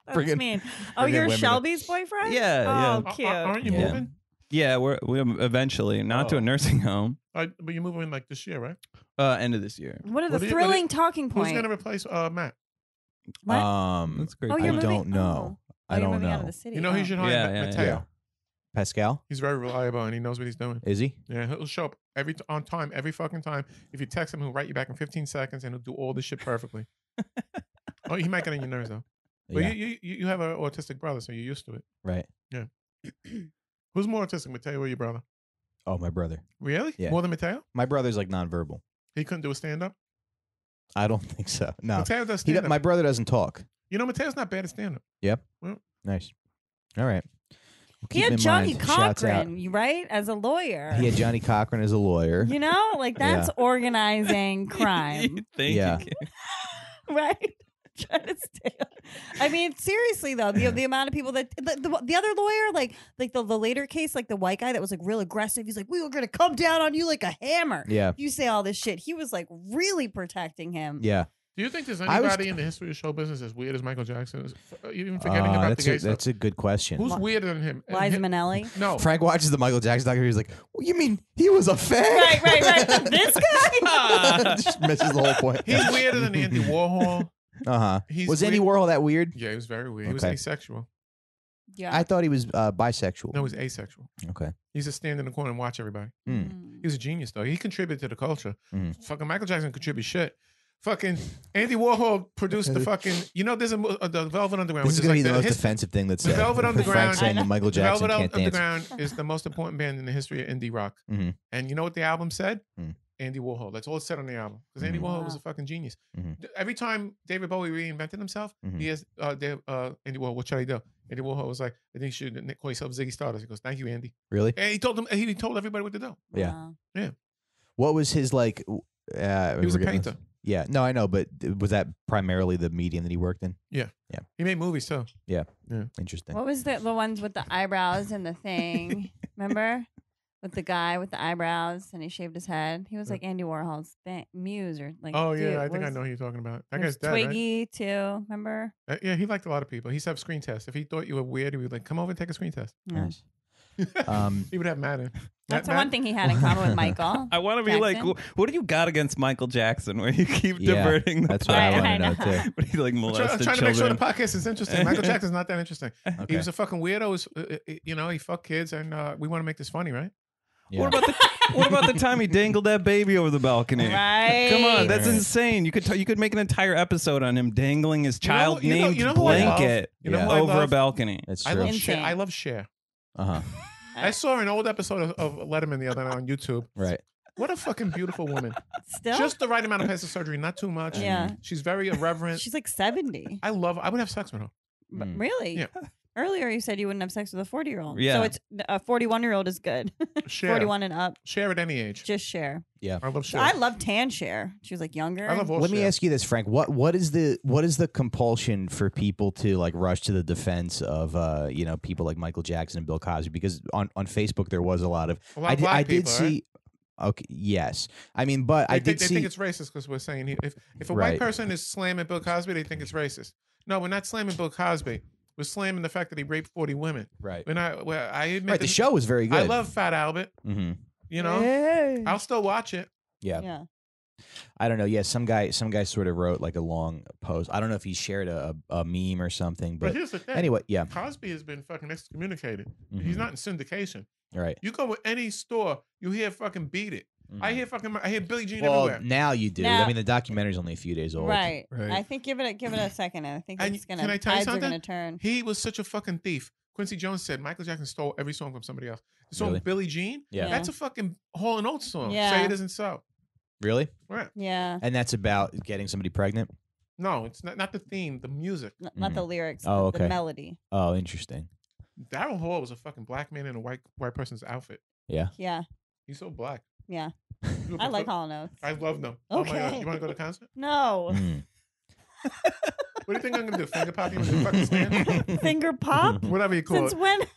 That's mean. Oh, you're Shelby's boyfriend? Yeah. Oh, yeah. Cute. Uh, aren't you yeah. moving? Yeah, we're, we're eventually, not oh. to a nursing home. Uh, but you're moving like this year, right? Uh, end of this year. What are the what thrilling are you, talking points? Who's going to replace uh, Matt? What? Um, That's great. Oh, I don't know. Oh. I don't know. Out of the city. You know, oh. he should hire yeah, yeah, Mateo. Yeah. Pascal? He's very reliable and he knows what he's doing. Is he? Yeah, he'll show up every t on time, every fucking time. If you text him, he'll write you back in fifteen seconds and he'll do all this shit perfectly. Oh, he might get on your nerves, though. But yeah. you, you you have an autistic brother, so you're used to it. Right. Yeah. Who's more autistic, Mateo or your brother? Oh, my brother. Really? Yeah. More than Mateo? My brother's like nonverbal. He couldn't do a stand-up? I don't think so. No. Mateo does stand-up. My brother doesn't talk. You know, Mateo's not bad at stand-up. Yep. Well, nice. All right. He had Johnny Cochran, right? As a lawyer. He had Johnny Cochran as a lawyer. You know, like that's yeah. organizing crime. You think yeah. you can. Right? Trying to stay up. I mean, seriously though, the the amount of people that the, the, the other lawyer, like like the, the later case, like the white guy that was like real aggressive, he's like, we were gonna come down on you like a hammer. Yeah. You say all this shit. He was like really protecting him. Yeah. Do you think there's anybody was, in the history of show business as weird as Michael Jackson? Even forgetting uh, about the gay a, stuff. That's a good question. Who's weirder than him? Liza him? Minnelli? No. Frank watches the Michael Jackson documentary. He's like, well, you mean he was a fan? Right, right, right. This guy? Just misses the whole point. He's weirder than Andy Warhol. Uh-huh. He's was weird. Andy Warhol that weird? Yeah, he was very weird. Okay. He was asexual. Yeah. I thought he was uh, bisexual. No, he was asexual. Okay. He used to stand in the corner and watch everybody. Mm. Mm. He was a genius, though. He contributed to the culture. Mm. Fucking Michael Jackson contributed shit. Fucking Andy Warhol produced the fucking, you know, there's a uh, the Velvet Underground. This is going to be the most offensive thing that's said. The Velvet Underground. Saying that Michael Jackson can't dance. The Velvet Underground is the most important band in the history of indie rock. Mm-hmm. And you know what the album said? Mm-hmm. Andy Warhol. That's all it said on the album. Because Andy mm-hmm. Warhol wow. was a fucking genius. Mm-hmm. Every time David Bowie reinvented himself, mm-hmm. he asked uh, Dave, uh, Andy Warhol, what should I do? Andy Warhol was like, I think you should call yourself Ziggy Stardust. He goes, thank you, Andy. Really? And he told him. He told everybody what to do. Yeah. Wow. Yeah. What was his like? Uh, he was a painter. This. Yeah, no, I know, but was that primarily the medium that he worked in? Yeah. Yeah. He made movies, too. Yeah. Yeah. Interesting. What was the, the ones with the eyebrows and the thing? Remember? With the guy with the eyebrows and he shaved his head. He was like Andy Warhol's thing, muse or like. Oh, yeah, dude, I think I know who you're talking about. That guy's dead, Twiggy, right? Too, remember? Uh, yeah, he liked a lot of people. He used to have screen tests. If he thought you were weird, he would like, come over and take a screen test. Nice. um, he would have Madden. That's Matt, the one Matt? thing he had in common with Michael. I want to be Jackson. Like, what do you got against Michael Jackson? Where you keep yeah, diverting the that's what I, I want to know too. But he like molested I'm trying children. To make sure the podcast is interesting. Michael Jackson's not that interesting. Okay. He was a fucking weirdo. Was, uh, you know, he fucked kids, and uh, we want to make this funny, right? Yeah. What about the What about the time he dangled that baby over the balcony? Right. Come on, that's right. Insane. You could t you could make an entire episode on him dangling his child you know, named you know, you know blanket you know yeah. over a balcony. That's true. I love Cher. I love Cher. Uh-huh. I saw an old episode of, of Letterman the other night on YouTube. Right. What a fucking beautiful woman. Still? Just the right amount of plastic surgery, not too much. Yeah. She's very irreverent. She's like seventy. I love her. I would have sex with her. But mm. Really? Yeah. Earlier you said you wouldn't have sex with a forty-year-old. Yeah. So it's a forty-one-year-old is good. Share. forty-one and up. Share at any age. Just share. Yeah. I love share. I love tan share. She was like younger. I love all Let share. me ask you this, Frank. What what is the what is the compulsion for people to like rush to the defense of uh, you know, people like Michael Jackson and Bill Cosby? Because on, on Facebook there was a lot of a lot I, of did, I people, did see right? Okay. Yes, I mean, but they, I did. They, see... they think it's racist because we're saying he, if if a right. white person is slamming Bill Cosby, they think it's racist. No, we're not slamming Bill Cosby. We're slamming the fact that he raped forty women. Right. And I, well, I admit right, the show was very good. I love Fat Albert. Mm-hmm. You know, hey. I'll still watch it. Yeah. Yeah. I don't know. Yeah, some guy, some guy sort of wrote like a long post. I don't know if he shared a, a meme or something, but, but here's the thing. Anyway, yeah, Cosby has been fucking excommunicated. Mm-hmm. He's not in syndication. Right. You go with any store, you hear fucking Beat It. Mm-hmm. I hear fucking I hear Billie Jean well, everywhere. Now you do. Now, I mean, the documentary's only a few days old. Right. Right. I think give it a, give it a second. I think and it's gonna. Can I tell you something? Gonna turn. He was such a fucking thief. Quincy Jones said Michael Jackson stole every song from somebody else. The song really? Billie Jean. Yeah. That's a fucking Hall and Oates song. Yeah. Say it isn't so. Really? Right. Yeah. And that's about getting somebody pregnant. No, it's not. Not the theme. The music. N mm-hmm. Not the lyrics. Oh, okay. The melody. Oh, interesting. Daryl Hall was a fucking black man in a white white person's outfit. Yeah. Yeah. He's so black. Yeah. I like Hall and Oates. I love them. Okay. Oh my God. You want to go to concert? No. Mm. What do you think I'm going to do? Finger pop you with your fucking stand? Finger pop? Whatever you call Since it. Since when?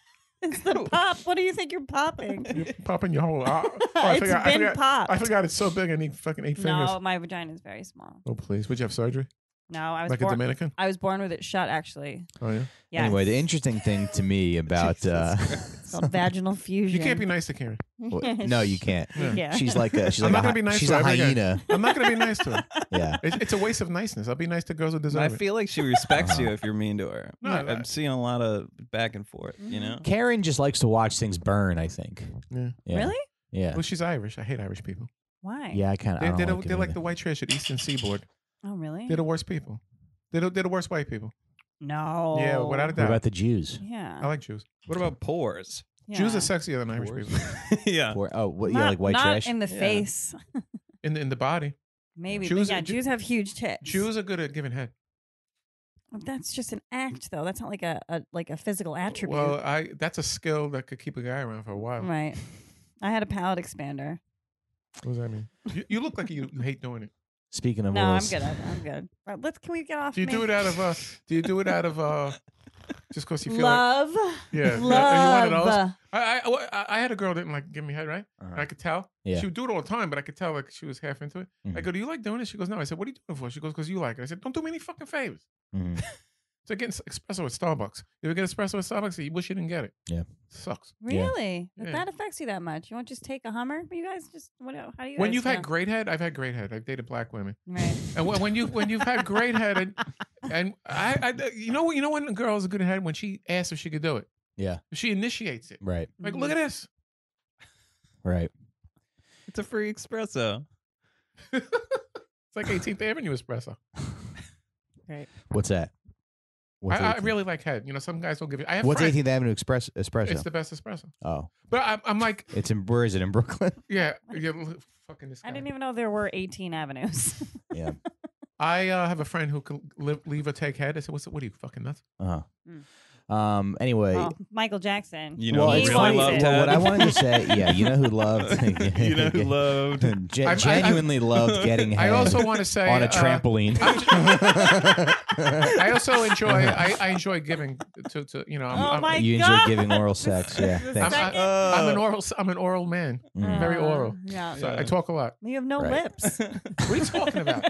It's the pop. What do you think you're popping? You're popping your whole... Uh, oh, I it's forgot, been I forgot, popped. I forgot it's so big I need fucking eight fingers. No, my vagina is very small. Oh, please. Would you have surgery? No, I was like born, a Dominican. I was born with it shut, actually. Oh yeah. Yes. Anyway, the interesting thing to me about uh, it's called vaginal fusion. You can't be nice to Kerryn. Well, no, you can't. Yeah. Yeah. She's like a, she's I'm like not a, gonna be nice she's to a hyena. I'm not gonna be nice to her. Yeah, it's, it's a waste of niceness. I'll be nice to girls who deserve it. I feel like she respects uh-huh. you if you're mean to her. No, I'm not. Seeing a lot of back and forth. Mm-hmm. You know, Kerryn just likes to watch things burn. I think. Yeah. Yeah. Really? Yeah. Well, she's Irish. I hate Irish people. Why? Yeah, I kind of. They, they, like they're like the white trash at Eastern Seaboard. Oh, really? They're the worst people. They're the, they're the worst white people. No. Yeah, without a doubt. What about the Jews? Yeah. I like Jews. What about Poors? Yeah. Jews are sexier than Irish Poors. People. Yeah. Poor, oh, what, not, yeah, like white not trash? Not in the yeah. face. in, the, in the body. Maybe. Jews, yeah, Jews have huge tits. Jews are good at giving head. That's just an act, though. That's not like a, a like a physical attribute. Well, I that's a skill that could keep a guy around for a while. Right. I had a palate expander. What does that mean? you, you look like you, you hate doing it. Speaking of, no, Willis. I'm good. I'm good. Right, let's can we get off? Do you me? do it out of uh? Do you do it out of uh? Just because you feel love. Like, yeah, love. You wanted I, I I had a girl that didn't like give me head, right? Uh-huh. And I could tell. Yeah. She would do it all the time, but I could tell like she was half into it. Mm-hmm. I go, do you like doing this? She goes, no. I said, what are you doing it for? She goes, because you like it. I said, don't do me any fucking favors. Mm-hmm. So getting espresso at Starbucks. You ever get espresso at Starbucks? You wish you didn't get it. Yeah, sucks. Really? Yeah. If that affects you that much, you won't just take a Hummer? You guys just what? How do you? When you've know? had great head, I've had great head. I've dated black women. Right. And when you when you've had great head, and, and I, I, you know what? You know when a girl's a good head when she asks if she could do it. Yeah. If she initiates it. Right. Like mm-hmm. look at this. Right. It's a free espresso. It's like eighteenth Avenue espresso. Right. What's that? I, I really like head. You know, some guys don't give it. I have What's friends. eighteenth Avenue Express, Espresso? It's the best espresso. Oh. But I, I'm like. It's in, where is it? In Brooklyn? Yeah. yeah fucking this guy. I didn't even know there were eighteen avenues. Yeah. I uh, have a friend who can live, leave or take head. I said, What's it? What are you, fucking nuts? Uh-huh. Mm. Um. Anyway, well, Michael Jackson. You know, well, who really loved well, what I wanted to say. Yeah, you know who loved. You know who loved. Gen I, I, genuinely I, loved getting. Head I also want to say on a trampoline. Uh, I also enjoy. I, I enjoy giving to, to you know. I'm, oh I'm, my you God. enjoy giving oral sex. Yeah. I'm, I, uh, I'm an oral. I'm an oral man. Mm. Uh, Very oral. Yeah. So yeah. I talk a lot. You have no right. lips. What are you talking about?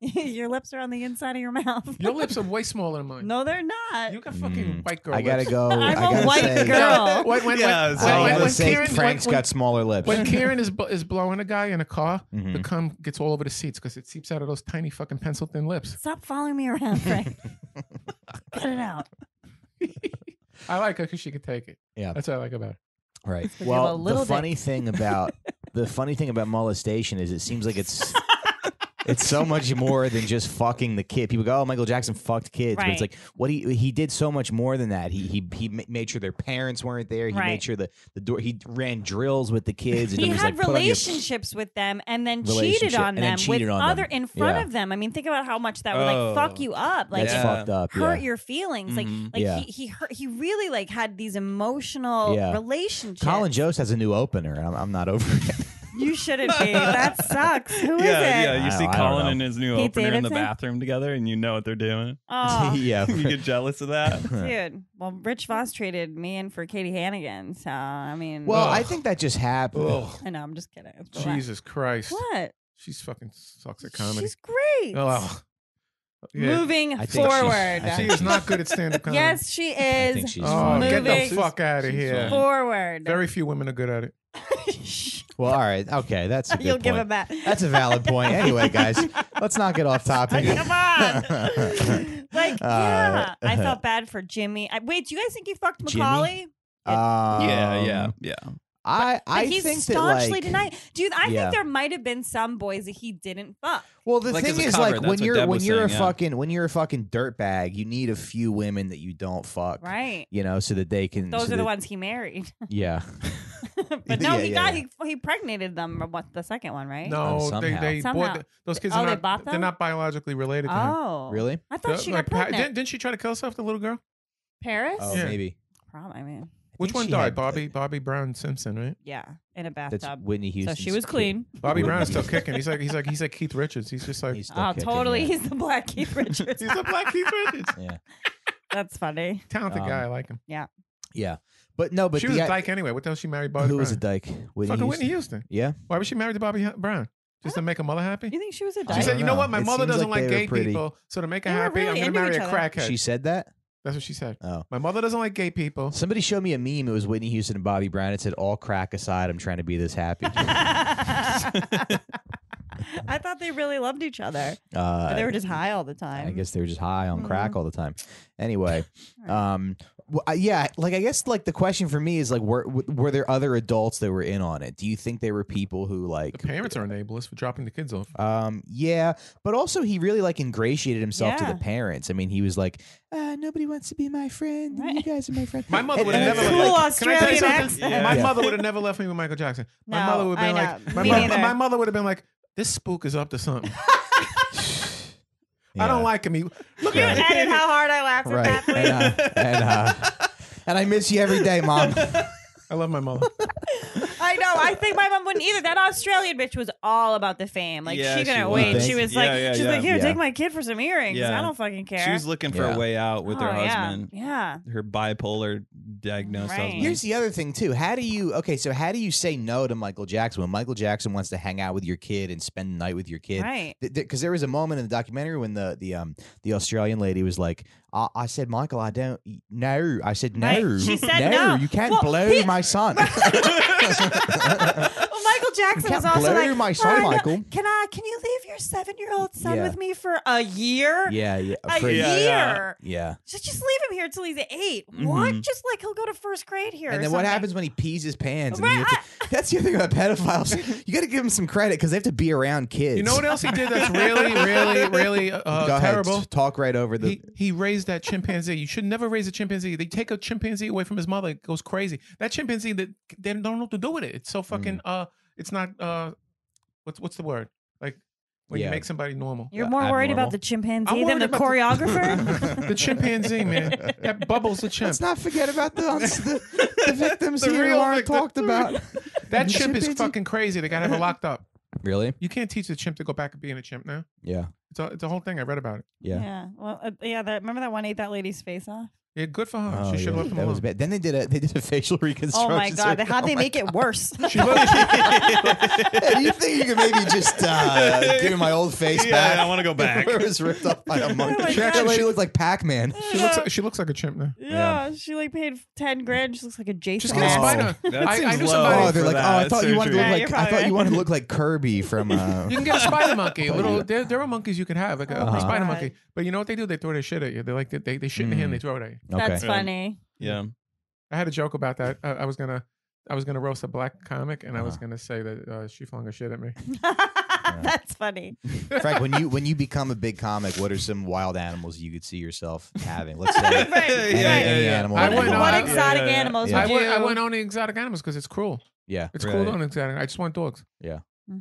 Your lips are on the inside of your mouth. Your lips are way smaller than mine. No, they're not. You got fucking. White girl I gotta lips. go. I'm I gotta a white say, girl. When, when, yeah, when, so when, when, when Kerryn, Frank's when, got smaller lips. When Kerryn is is blowing a guy in a car, mm-hmm. the cum gets all over the seats because it seeps out of those tiny fucking pencil thin lips. Stop following me around, Frank. Cut it out. I like her because she could take it. Yeah, that's what I like about her. Right. Well, the funny dick. thing about the funny thing about molestation is it seems like it's. It's so much more than just fucking the kid. People go, "Oh, Michael Jackson fucked kids," right. but it's like what he he did so much more than that. He he he made sure their parents weren't there. He right. made sure the the door. He ran drills with the kids. And he was had like, relationships your, with them, and then cheated on them cheated with on other them. in front yeah. of them. I mean, think about how much that would oh. like fuck you up, like yeah. fucked up, hurt yeah. your feelings. Mm-hmm. Like like yeah. he he hurt, he really like had these emotional yeah. relationships. Colin Jost has a new opener. I'm, I'm not over it. You shouldn't be. That sucks. Who yeah, is it? Yeah, you I see Colin and his new Pete opener Davidson? in the bathroom together, and you know what they're doing. Oh, yeah. You get jealous of that, dude. Well, Rich Voss traded me in for Katie Hannigan, so I mean. Well, ugh. I think that just happened. Ugh. I know. I'm just kidding. Jesus Christ. What? She's fucking sucks at comedy. She's great. Oh. Yeah. Moving I forward. She is not good at stand-up comedy. Yes, she is. I think she's oh, moving get the fuck out of here. Forward. Very few women are good at it. Well, all right. Okay, that's a good You'll point. give him that. That's a valid point. Anyway, guys, let's not get off topic. Come on. Like, yeah. Uh, I felt bad for Jimmy. I, wait, do you guys think he fucked Macaulay? Um, yeah, yeah, yeah. I, I but he's think staunchly that, like, denied. Dude, I yeah. think there might have been some boys that he didn't fuck. Well, the like thing is, cover, like, when you're when you're saying, a yeah. fucking when you're a fucking dirtbag, you need a few women that you don't fuck, right? You know, so that they can. Those so are that, the ones he married. Yeah. But no, yeah, he yeah, got yeah. he he pregnated them. What the second one, right? No, um, they they bought the, those kids. Oh, are not, they bought them? They're not biologically related. to Oh, him. really? I thought the, she like, got pregnant. Didn't, didn't she try to kill herself? The little girl, Paris. Oh, yeah. maybe. Probably. I mean. Which one died? Bobby the... Bobby Brown Simpson, right? Yeah, in a bathtub. That's Whitney Houston. So she was clean. Bobby Brown is still kicking. He's like he's like he's like Keith Richards. He's just like he's oh, kicking, totally. Yeah. He's the black Keith Richards. He's the black Keith Richards. Yeah, that's funny. Talented um, guy. I like him. Yeah, yeah, but no, but she was a dyke anyway. What the hell? She married Bobby. Who Brown? was a dyke? Whitney Fucking Houston. Whitney Houston. Yeah. Why was she married to Bobby Brown? Just to make her mother happy? You think she was a dyke? She said, "You know what? My it mother doesn't like, like gay people, so to make her happy, I'm going to marry a crackhead." She said that. That's what she said. Oh. My mother doesn't like gay people. Somebody showed me a meme. It was Whitney Houston and Bobby Brown. It said, all crack aside, I'm trying to be this happy. I thought they really loved each other. Uh, they were just high all the time. I guess they were just high on mm-hmm. crack all the time. Anyway. Um, well, uh, yeah, like I guess like the question for me is like, were were there other adults that were in on it? Do you think they were people who like the parents are enablers for dropping the kids off? Um, yeah, but also he really like ingratiated himself yeah. to the parents. I mean, he was like, uh, nobody wants to be my friend. Right. You guys are my friend. My mother would have never. Cool like, Australian accent. Yeah. My yeah. mother would have never left me with Michael Jackson. My no, mother would have been I like, my, my, my mother would have been like, this spook is up to something. Yeah. I don't like him. He, look yeah. at it, how hard I laughed right. at that. And, uh, and, uh, and I miss you every day, Mom. I love my mom. I know. I think my mom wouldn't either. That Australian bitch was all about the fame. Like yeah, she couldn't she wait. She was yeah, like, yeah, she's yeah. like, here, yeah. take my kid for some earrings. Yeah. I don't fucking care. She was looking for yeah. a way out with oh, her husband. Yeah. yeah. Her bipolar diagnosed right. husband. Here's the other thing too. How do you? Okay, so how do you say no to Michael Jackson when Michael Jackson wants to hang out with your kid and spend the night with your kid? Right. Because th th there was a moment in the documentary when the the um the Australian lady was like, I, I said, Michael, I don't. No, I said no. Right. She said no. no. You can't well, blow he my my son. Well, Michael Jackson was also like, my son, oh, Michael. Can I? Can you leave your seven-year-old son yeah. with me for a year? Yeah, yeah, a year. Yeah, yeah. So just leave him here till he's eight. Mm-hmm. What? Just like he'll go to first grade here. And then something. What happens when he pees his pants? Right, and he to, I, that's the other thing about pedophiles. You got to give them some credit because they have to be around kids. You know what else he did? That's really, really, really uh, go terrible. Ahead, talk right over the. He, he raised that chimpanzee. You should never raise a chimpanzee. They take a chimpanzee away from his mother. It goes crazy. That chimpanzee. That they don't know what to do with it. It's so fucking. Mm. Uh, it's not. Uh, what's what's the word? Like when yeah. you make somebody normal. You're more uh, worried about the chimpanzee than the choreographer. The, the chimpanzee, man. That Bubbles the chimp. Let's not forget about the the, the victims the here who aren't victim. talked about. That chimp is fucking crazy. They gotta have it locked up. Really? You can't teach the chimp to go back and being a chimp now. Yeah. It's a it's a whole thing. I read about it. Yeah. Yeah. Well, uh, yeah. That, remember that one ate that lady's face off. Yeah, good for her. Oh, she should yeah. have left them alone. Then they did a they did a facial reconstruction. Oh my god! How'd they make it worse? She hey, you think you could maybe just uh, give me my old face yeah, back? I don't want to go back. It was ripped off by a monkey. Oh she actually she looked like Pac-Man. Yeah. She looks like, she looks like a chimp now. Yeah, yeah, she like paid ten grand. She looks like a Jason. She's getting oh, spider. I, I knew somebody. Oh, they're like, oh, I thought surgery. you wanted to look yeah, like I thought right. you wanted to look like Kirby from. Uh, you can get a spider monkey. Little there, there are monkeys you can have like a uh-huh. spider monkey. But you know what they do? They throw their shit at you. They like they they shit in the hand. They throw it at you. Okay. That's funny. Yeah, I had a joke about that. I, I was gonna, I was gonna roast a black comic, and uh-huh. I was gonna say that uh, she flung her shit at me. Yeah. That's funny. Frank, when you when you become a big comic, what are some wild animals you could see yourself having? Let's say right. any, yeah, any yeah, animal. I went, what uh, exotic yeah, yeah. animals? Yeah. Would I, you? I went on the exotic animals because it's cruel. Yeah, it's really. cruel on exotic. I just want dogs. Yeah,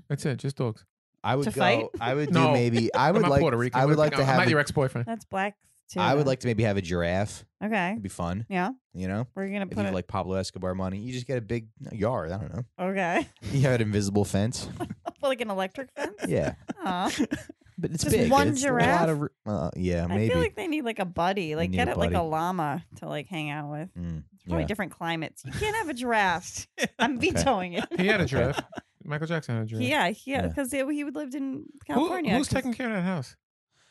that's it. Just dogs. I would to go. Fight? I would do no. maybe. I would I'm like. Puerto Rican. I would like to I'm have not your ex-boyfriend. That's black. Too, I though. would like to maybe have a giraffe. Okay. It'd be fun. Yeah. You know? Where are you going to put it? Like Pablo Escobar money. You just get a big yard. I don't know. Okay. You have an invisible fence. Like an electric fence? Yeah. Aww. But it's just big. one it's giraffe? A lot of, uh, yeah, maybe. I feel like they need like a buddy. Like get a it buddy. like a llama to like hang out with. Mm, it's probably yeah. different climates. You can't have a giraffe. I'm vetoing okay. it. He had a giraffe. Michael Jackson had a giraffe. Yeah. Yeah. Because yeah. he would lived in California. Who, who's taking care of that house?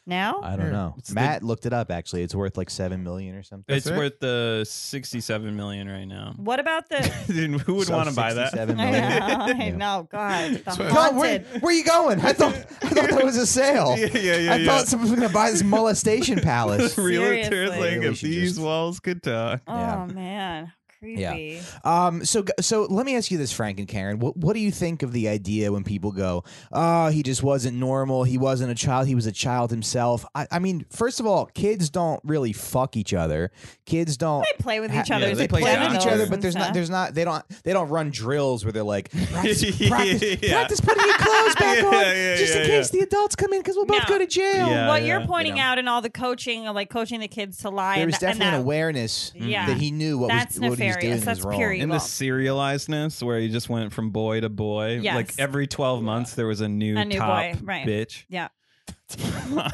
Now? I don't know. It's Matt the, looked it up, actually. It's worth like seven million dollars or something. It's right? worth the uh, sixty-seven million dollars right now. What about the... Who would so want to buy that? I know. God. The God where, where are you going? I thought, I thought that was a sale. Yeah, yeah, yeah, I yeah. thought someone was going to buy this molestation palace. Realtors like, if these just... walls could talk. Oh, yeah. man. Creepy. Yeah. Um. So so let me ask you this, Frank and Kerryn. What what do you think of the idea when people go, "Oh, he just wasn't normal. He wasn't a child. He was a child himself." I, I mean, first of all, kids don't really fuck each other. Kids don't. They play with each other. Yeah, they, they play, play with each other, but there's not. There's not. They don't. They don't run drills where they're like, practice, practice, yeah. practice putting your clothes back yeah, on yeah, just yeah, in yeah. case the adults come in because we'll both no. go to jail. Yeah, what yeah, you're pointing you know. out in all the coaching, like coaching the kids to lie. There was and th definitely and that, an awareness yeah. that he knew what That's was. What Doing that's pure evil. And the serializedness where he just went from boy to boy. Yes. Like every twelve months there was a new, a new top boy. Right. bitch. Yeah.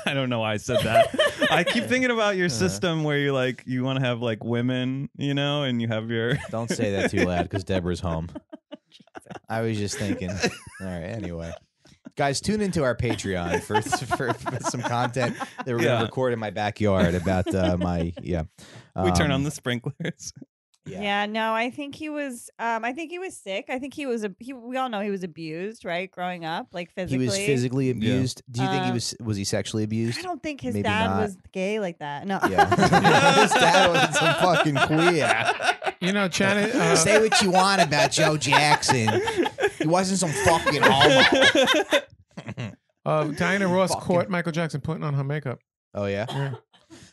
I don't know why I said that. I keep thinking about your system where you like you want to have like women, you know, and you have your Don't say that too loud because Deborah's home. I was just thinking. All right, anyway. Guys, tune into our Patreon for for, for some content that we're yeah. gonna record in my backyard about uh, my yeah. Um, we turn on the sprinklers. Yeah. yeah, no, I think he was um I think he was sick. I think he was a he, we all know he was abused, right? Growing up, like physically. He was physically abused. Yeah. Do you um, think he was was he sexually abused? I don't think his Maybe dad not. was gay like that. No. Yeah. His dad was some fucking queer. You know, China uh, say what you want about Joe Jackson. He wasn't some fucking homo. uh, Diana Ross fucking. caught Michael Jackson putting on her makeup. Oh yeah? yeah.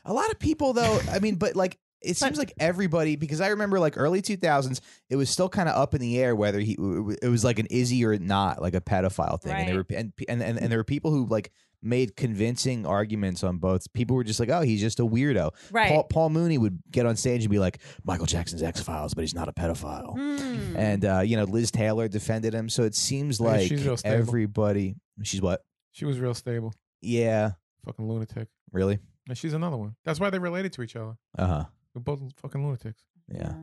A lot of people though, I mean, but like It seems like everybody, because I remember like early two thousands, it was still kind of up in the air whether he, it was like an is he or not, like a pedophile thing. Right. And there were and, and and and there were people who like made convincing arguments on both. People were just like, oh, he's just a weirdo. Right. Paul, Paul Mooney would get on stage and be like, Michael Jackson's X-Files, but he's not a pedophile. Mm. And, uh, you know, Liz Taylor defended him. So it seems like yeah, she's everybody. She's what? She was real stable. Yeah. Fucking lunatic. Really? And she's another one. That's why they related to each other. Uh-huh. They're both fucking lunatics. Yeah. yeah.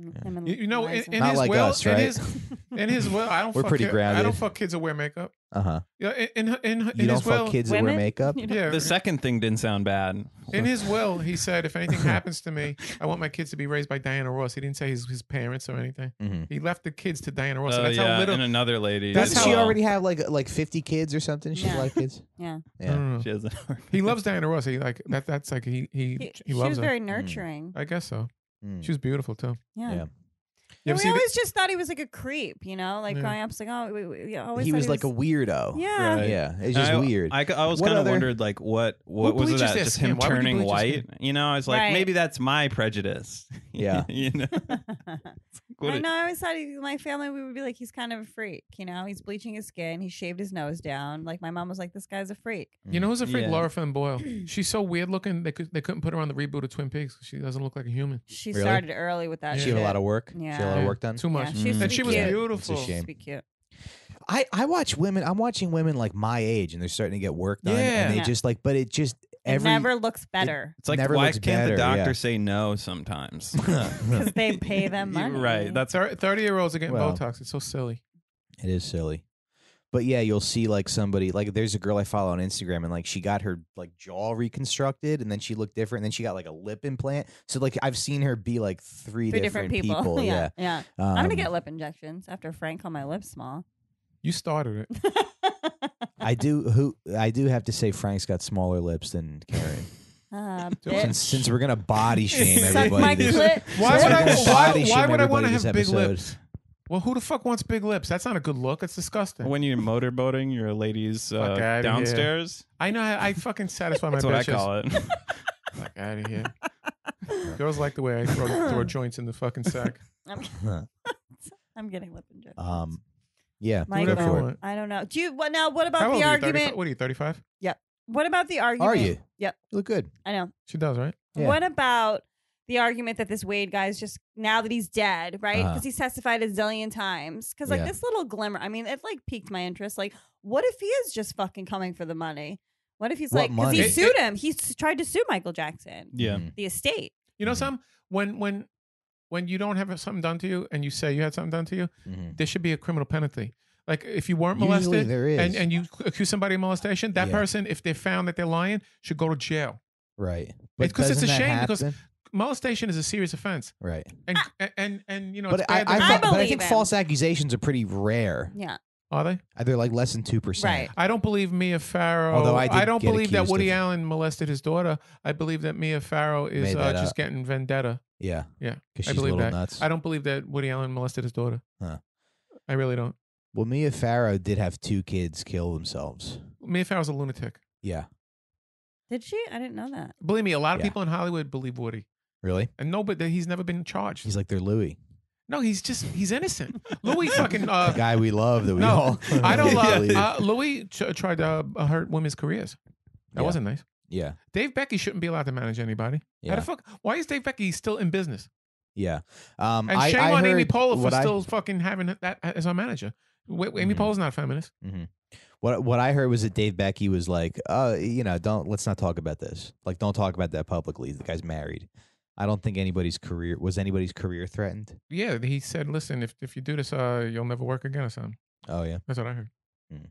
Yeah. You, you know, in, in his like will, us, right? in, his, in his will, I don't. We're fuck pretty grounded. I don't fuck kids that wear makeup. Uh huh. Yeah, in in, in, in you his don't will, fuck kids women? that wear makeup. You know? Yeah. The second thing didn't sound bad. In his will, he said, "If anything happens to me, I want my kids to be raised by Diana Ross." He didn't say his his parents or anything. Mm-hmm. He left the kids to Diana Ross. Uh, and that's yeah, how little. And another lady. That's how, she already have like like fifty kids or something. She yeah. like kids. Yeah. Yeah. Mm. She doesn't. He loves Diana Ross. He like that. That's like he he he, he loves. She was her. very nurturing. I guess so. Mm. She was beautiful too. Yeah. yeah. yeah we always the... just thought he was like a creep, you know, like yeah. growing up. It's like, oh, we, we always he was, he was like a weirdo. Yeah, right. yeah. It's just I, weird. I, I, I was kind of other... wondered, like, what what was that? Just, just him Why turning you white? You know, I was like, right. maybe that's my prejudice. Yeah, you know. I know. I always thought he, my family we would be like, he's kind of a freak. You know, he's bleaching his skin. He shaved his nose down. Like my mom was like, this guy's a freak. You know who's a freak? Yeah. Laura Flynn Boyle. She's so weird looking. They could, they couldn't put her on the reboot of Twin Peaks. She doesn't look like a human. She really? started early with that. Yeah. She had a lot of work. Yeah, she had a lot of work done. Too much. Yeah, she mm. and she was cute. beautiful. It's a shame. Be cute. I I watch women. I'm watching women like my age, and they're starting to get work done. Yeah. And they yeah. just like, but it just. Every, it never looks better. It, it's like, why can't better, the doctor yeah. say no sometimes? Because they pay them money. Right. That's our thirty-year-olds are getting well, Botox. It's so silly. It is silly. But yeah, you'll see like somebody, like there's a girl I follow on Instagram and like she got her like jaw reconstructed and then she looked different and then she got like a lip implant. So like I've seen her be like three, three different, different people. people. yeah. Yeah. yeah. Um, I'm going to get lip injections after Frank called my lips small. You started it. I do who I do have to say Frank's got smaller lips than Kerryn. Uh, since, since we're gonna body shame everybody, this, why, would I, why, why would I want to have big episode. lips? Well, who the fuck wants big lips? That's not a good look. It's disgusting. When you're motorboating, your ladies uh, okay, downstairs. Yeah. I know. I, I fucking satisfy my. That's what bitches. I call it. Fuck out of here. Girls like the way I throw, throw joints in the fucking sack. I'm, I'm getting lip injections. Um. Yeah, Michael, I don't know. Do you what now? What about the argument? What are you, thirty-five? Yeah. What about the argument? Are you? Yeah. You look good. I know. She does, right? Yeah. What about the argument that this Wade guy is just now that he's dead, right? Because uh-huh. he's testified a zillion times. Because like yeah. this little glimmer, I mean, it like piqued my interest. Like, what if he is just fucking coming for the money? What if he's what like, because he sued him? He tried to sue Michael Jackson. Yeah. The estate. You know, some when when. When you don't have something done to you and you say you had something done to you, mm-hmm. there should be a criminal penalty. Like if you weren't molested there is. and, and you accuse somebody of molestation, that yeah. person, if they found that they're lying, should go to jail. Right. Because it's, it's a shame happen? because molestation is a serious offense. Right. And, and, and, and you know, but, it's I, I, I, I, but I think him. false accusations are pretty rare. Yeah. Are they? They're like less than two percent. Right. I don't believe Mia Farrow. Although I, I don't believe that Woody Allen molested his daughter. I believe that Mia Farrow is uh, just getting vendetta. Yeah. Yeah. I believe that. Nuts. I don't believe that Woody Allen molested his daughter. Huh. I really don't. Well, Mia Farrow did have two kids kill themselves. Mia Farrow's a lunatic. Yeah. Did she? I didn't know that. Believe me, a lot of yeah. people in Hollywood believe Woody. Really? And no, but he's never been charged. He's like, they're Louis. No, he's just, he's innocent. Louis fucking... Uh, the guy we love that we no, all... I don't love... Uh, Louis ch- tried to uh, hurt women's careers. That yeah. wasn't nice. Yeah. Dave Becky shouldn't be allowed to manage anybody. Yeah. How the fuck... Why is Dave Becky still in business? Yeah. Um, and shame I, I on Amy Poehler for still I, fucking having that as our manager. Wait, Amy mm-hmm. Poehler's not a feminist. Mm-hmm. What what I heard was that Dave Becky was like, uh, you know, don't let's not talk about this. Like, don't talk about that publicly. The guy's married. I don't think anybody's career was anybody's career threatened. Yeah, he said, "Listen, if if you do this, uh, you'll never work again or something." Oh yeah, that's what I heard. Mm.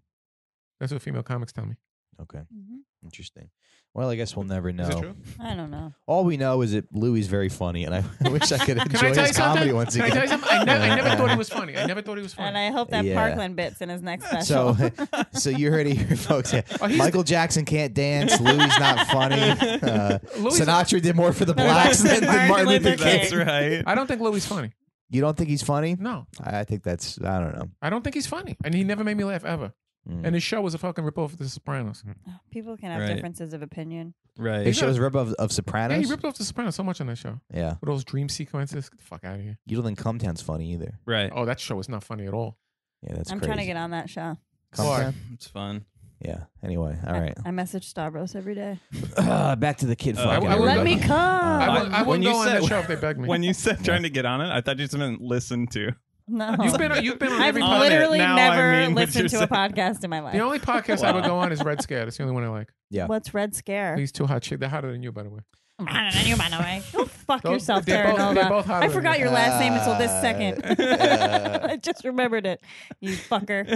That's what female comics tell me. Okay, mm-hmm. Interesting. Well, I guess we'll never know. Is it true? I don't know. All we know is that Louis is very funny, and I wish I could enjoy his comedy once again. Can I tell you something? I, ne- I never thought he was funny. I never thought he was funny. And I hope that yeah. Parkland bit's in his next special. So, so you heard it here, folks. Yeah. Oh, Michael Jackson can't dance. Louis not funny. Uh, Sinatra did more for the blacks than Martin Luther King. That's right. I don't think Louis is funny. You don't think he's funny? No. I, I think that's, I don't know. I don't think he's funny. And he never made me laugh ever. Mm. And his show was a fucking ripoff of The Sopranos. People can have right. differences of opinion. Right. His show was a ripoff of Sopranos? Yeah, he ripped off The Sopranos so much on that show. Yeah. With those dream sequences. Get the fuck out of here. You don't think Cumtown's funny either. Right. Oh, that show is not funny at all. Yeah, that's I'm crazy. I'm trying to get on that show. Cumtown? It's fun. Yeah. Anyway, all right. I, I message Stavros every day. Uh, back to the kid. Uh, I, I, I Let me come. Uh, I, I, I wouldn't go on that show if they begged me. When you said trying to get on it, I thought you just meant listen to. No. You've been, you've been on I've every podcast. I've literally now never I mean listened to a podcast in my life. The only podcast wow. I would go on is Red Scare. That's the only one I like. Yeah. What's Red Scare? These two hot chicks. They're hotter than you, by the way. I'm hotter than you, by the way. Go fuck Those, yourself, Terranova. I forgot your last uh, name until this second. Uh, I just remembered it, you fucker.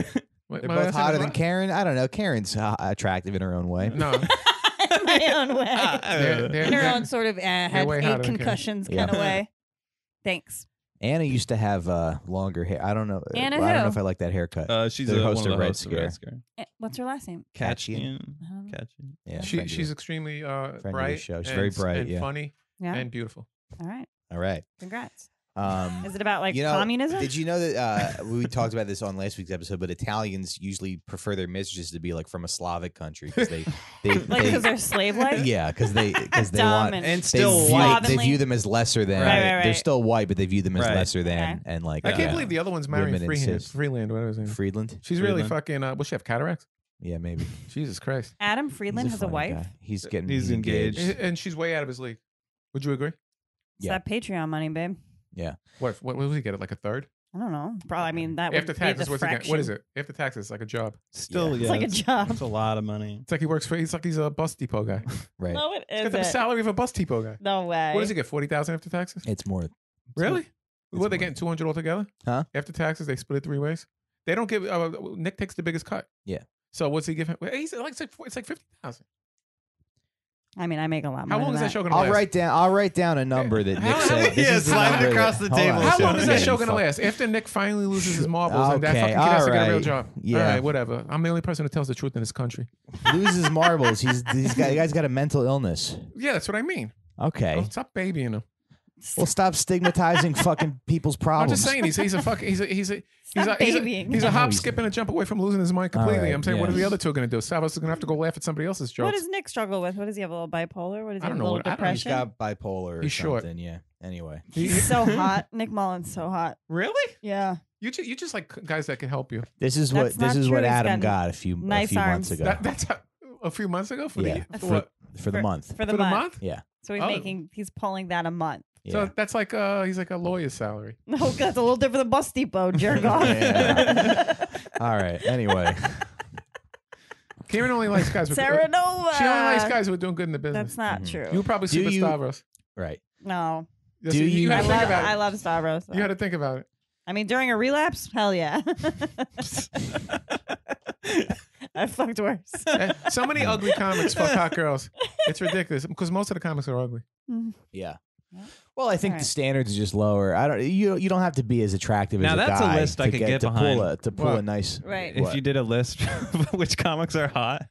They're My both hotter than hot? Kerryn. I don't know. Kerryn's uh, attractive in her own way. No. In my own way. Uh, they're, they're, in her own sort of uh, had eight concussions kind of yeah. way. Thanks. Anna used to have uh, longer hair. I don't know. Anna well, who? I don't know if I like that haircut. Uh, she's the a, host of the Red Scare. Red Scare. Uh, what's her last name? Katchian. Um, Katchian. Yeah. She, she's extremely uh, bright. Show. She's and, very bright. And yeah. funny. Yeah. And beautiful. All right. All right. Congrats. Um, Is it about like you know, communism? Did you know that uh, we talked about this on last week's episode? But Italians usually prefer their mistresses to be like from a Slavic country because they, they, like because they, they're slave-like. Yeah, because they because they want and they still view, white. They view them as lesser than. Right, right, right. They're still white, but they view them as right. lesser than. Okay. And like, I can't uh, believe the other one's marrying Freeland. Freeland, what was her name? Friedland. She's Friedland. really fucking. Uh, will she have cataracts? Yeah, maybe. Jesus Christ. Adam Friedland a has a wife. Guy. He's getting he's engaged, and she's way out of his league. Would you agree? It's yeah. that Patreon money, babe. Yeah. What? What will he get? Like a third? I don't know. Probably. I mean, that after taxes. What's he get? What is it? After taxes, like a job. Still, yeah. yeah it's, it's like a job. It's a lot of money. It's like he works for. He's like he's a bus depot guy. Right. No, it isn't. He's got the salary of a bus depot guy. No way. What does he get? Forty thousand after taxes? It's more. It's really? What they getting? Two hundred altogether? Huh? After taxes, they split it three ways. They don't give. Uh, Nick takes the biggest cut. Yeah. So what's he giving? He's like it's like fifty thousand. I mean, I make a lot more. How long is that show going to last? I'll write down. I'll write down a number that Nick said. Yeah, slide it across the table. How long is that show going to last? After Nick finally loses his marbles, and that fucking kid has to get a real job. Yeah, all right, whatever. I'm the only person who tells the truth in this country. Loses marbles. He's this guy. The guy's got a mental illness. Yeah, that's what I mean. Okay. Well, stop babying him. Well, stop stigmatizing fucking people's problems. I'm just saying he's he's a fuck he's a he's a he's a, he's a, he's a, he's a hop, skip, and a jump away from losing his mind completely. Right, I'm saying, yes. What are the other two going to do? Savas is going to have to go laugh at somebody else's jokes. What does Nick struggle with? What does he have? A little bipolar? What does he I don't have? Know, a little what, depression? I don't know. He's got bipolar. Or he's short. Yeah. Anyway, he's so hot. Nick Mullen's so hot. Really? Yeah. You just, you just like guys that can help you. This is that's what this is true. What Adam got a few nice a few arms. months ago. That, that's how, a few months ago for yeah. the for, for, for the month for the month. Yeah. So he's making he's pulling that a month. Yeah. So that's like uh, he's like a lawyer's salary. No, that's a little different than bus depot, jerk off. All right. Anyway, Kerryn only likes guys with. Terranova. She only likes guys who are doing good in the business. That's not mm-hmm. true. You probably see you... Stavros, right? No. Do you? you I, love, I love Stavros. Though. You had to think about it. I mean, during a relapse, hell yeah. I fucked worse. So many ugly comics fuck hot girls. It's ridiculous because most of the comics are ugly. Mm. Yeah. Well, I think right. the standards are just lower. I don't. You you don't have to be as attractive now as a guy. Now that's a list I could get, get to behind pull a, to pull well, a nice. Right. If what? you did a list of which comics are hot,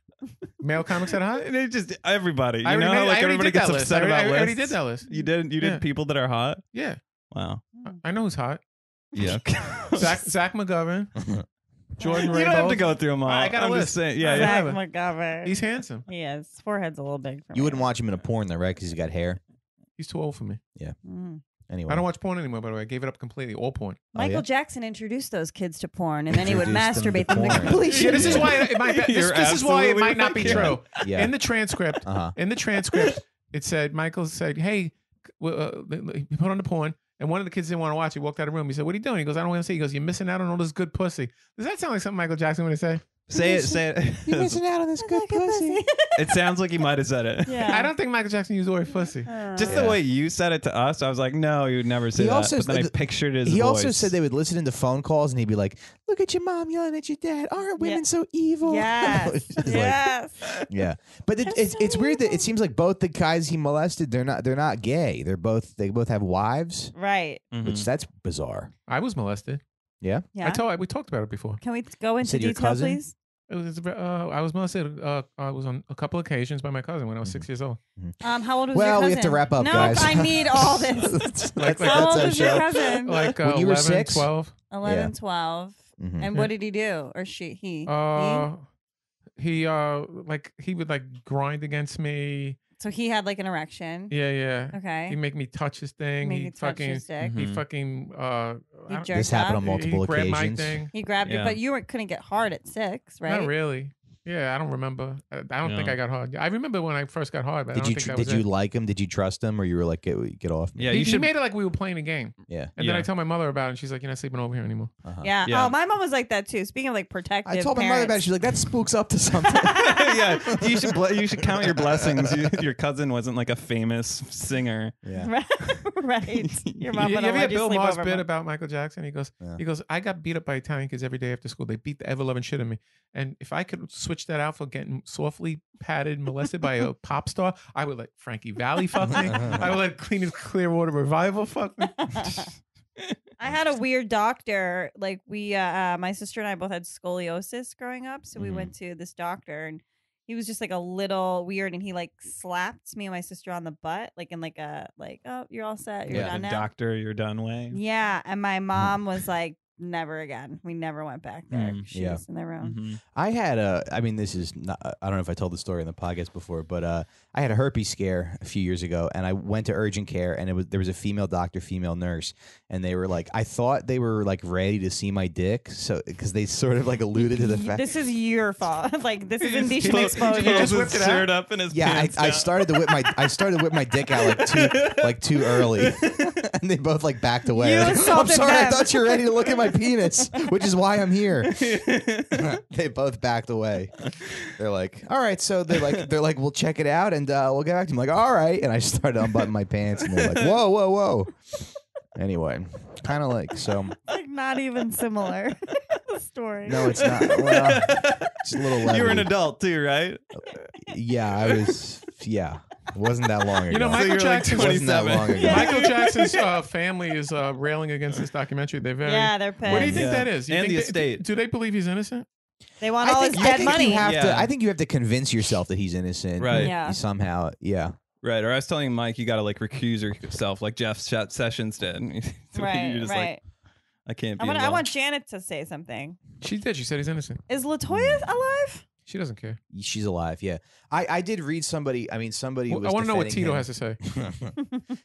male comics are hot. And it just everybody. You I know, made, like everybody gets upset already, about lists. I already did that list. You did. You did yeah. people that are hot. Yeah. Wow. I know who's hot. Yeah. Zach Zach McGovern. Jordan Raybould. You don't have to go through them all. I got I'm a list. Saying, yeah, Zach yeah. McGovern. He's handsome. He is. His forehead's a little big. For you me. wouldn't watch him in a porn though, right? Because he's got hair. He's too old for me. Yeah. Mm. Anyway, I don't watch porn anymore. By the way, I gave it up completely. All porn. Michael oh, yeah? Jackson introduced those kids to porn, and then he would masturbate them to completion. Yeah, this is why it might. This, this is why it might not be true. Yeah. In the transcript, uh-huh. in the transcript, it said Michael said, "Hey, uh, he put on the porn." And one of the kids didn't want to watch. He walked out of the room. He said, "What are you doing?" He goes, "I don't want to see." He goes, "You're missing out on all this good pussy." Does that sound like something Michael Jackson would say? Say it, say it. You're missing out on this good pussy. It sounds like he might have said it. Yeah. I don't think Michael Jackson used the word pussy. Uh, Just yeah. the way you said it to us, I was like, no, you would never say he that. Also, but then I pictured his He voice. also said they would listen into phone calls and he'd be like, "Look at your mom yelling at your dad. Aren't women yeah. so evil?" Yes. yes. Like, yeah. But it, it's so it's evil. weird that it seems like both the guys he molested, they're not they're not gay. They're both they both have wives. Right. Mm-hmm. Which that's bizarre. I was molested. Yeah. yeah. I told we talked about it before. Can we go into detail, cousin? please? It was, uh, I was molested. Uh, I was on a couple occasions by my cousin when I was six years old. Um, how old was well, your cousin? Well, we have to wrap up, no, guys. No, I need all this. that's, like, that's, like, how old was your cousin? Like uh, when you were six? twelve. eleven, yeah. twelve. Mm-hmm. And what did he do? Or she? He? Uh, he? He, uh, like, he would, like, grind against me. So he had, like, an erection. Yeah, yeah. Okay. He'd make me touch his thing. He fucking, his dick. He fucking... Uh, he jerked This happened up. on multiple he, he occasions. Grabbed my thing. He grabbed yeah. it, but you were, couldn't get hard at six, right? Not really. Yeah, I don't remember. I don't yeah. think I got hard. I remember when I first got hard, but did I don't you think that did was you it. like him? Did you trust him, or you were like, get, get off me? Yeah, you he, should... he made it like we were playing a game. Yeah, and yeah. then I tell my mother about it, and she's like, you're not sleeping over here anymore. Uh-huh. yeah. yeah. Oh, my mom was like that too. Speaking of like protective, I told parents. my mother about it. She's like, that spooks up to something. yeah, you should ble- you should count your blessings. You, your cousin wasn't like a famous singer. Yeah, right. Your mom. You, you ever hear Bill Maher's bit mom. about Michael Jackson? He goes, yeah. he goes, I got beat up by Italian kids every day after school. They beat the ever loving shit in me, and if I could switch Switch that out for getting softly patted, molested by a pop star, I would let Frankie Valli fuck me. I would let Clean as Clearwater Revival fuck me. I had a weird doctor. Like we, uh, uh, my sister and I both had scoliosis growing up, so we mm-hmm. went to this doctor, and he was just like a little weird, and he like slapped me and my sister on the butt, like in like a like, oh, you're all set, you're yeah, done now. Doctor, you're done way. Yeah, and my mom was like, never again. We never went back there. Mm, she yeah. was in their room. Mm-hmm. I had a, I mean, this is not, I don't know if I told the story on the podcast before, but uh, I had a herpes scare a few years ago, and I went to urgent care, and it was there was a female doctor, female nurse, and they were like, I thought they were like ready to see my dick, so because they sort of like alluded to the fact this is your fault. Like this is indecent exposure. You just whipped it out. Up in his yeah, pants I, I started to whip my, I started to whip my dick out like too, like too early, and they both like backed away. Like, I'm sorry, them. I thought you were ready to look at my penis, which is why I'm here. They both backed away. They're like, all right, so they're like, they're like, we'll check it out and uh, we'll get back to him. Like, all right, and I started unbuttoning my pants, and they're like, whoa, whoa, whoa. Anyway, kind of like so. Like not even similar story. No, it's not. Well, it's a little. Lovely. You were an adult too, right? Yeah, I was. Yeah. It wasn't that long ago. You know, Michael so Jackson like wasn't that long ago. Michael Jackson's uh, family is uh, railing against this documentary. They're very yeah, they're pissed. What do you think yeah. that is? You and think the they, estate. Do they believe he's innocent? They want I all think, his I dead think money. You have yeah. to, I think you have to convince yourself that he's innocent, right? Yeah. Somehow, yeah. Right. Or I was telling Mike, you got to like recuse yourself, like Jeff Sessions did. right. You're just right. Like, I can't. Be I, wanna, I want Janet to say something. She did. She said he's innocent. Is LaToya alive? She doesn't care. She's alive, yeah. I, I did read somebody, I mean, somebody well, was I want to know what Tito him. has to say.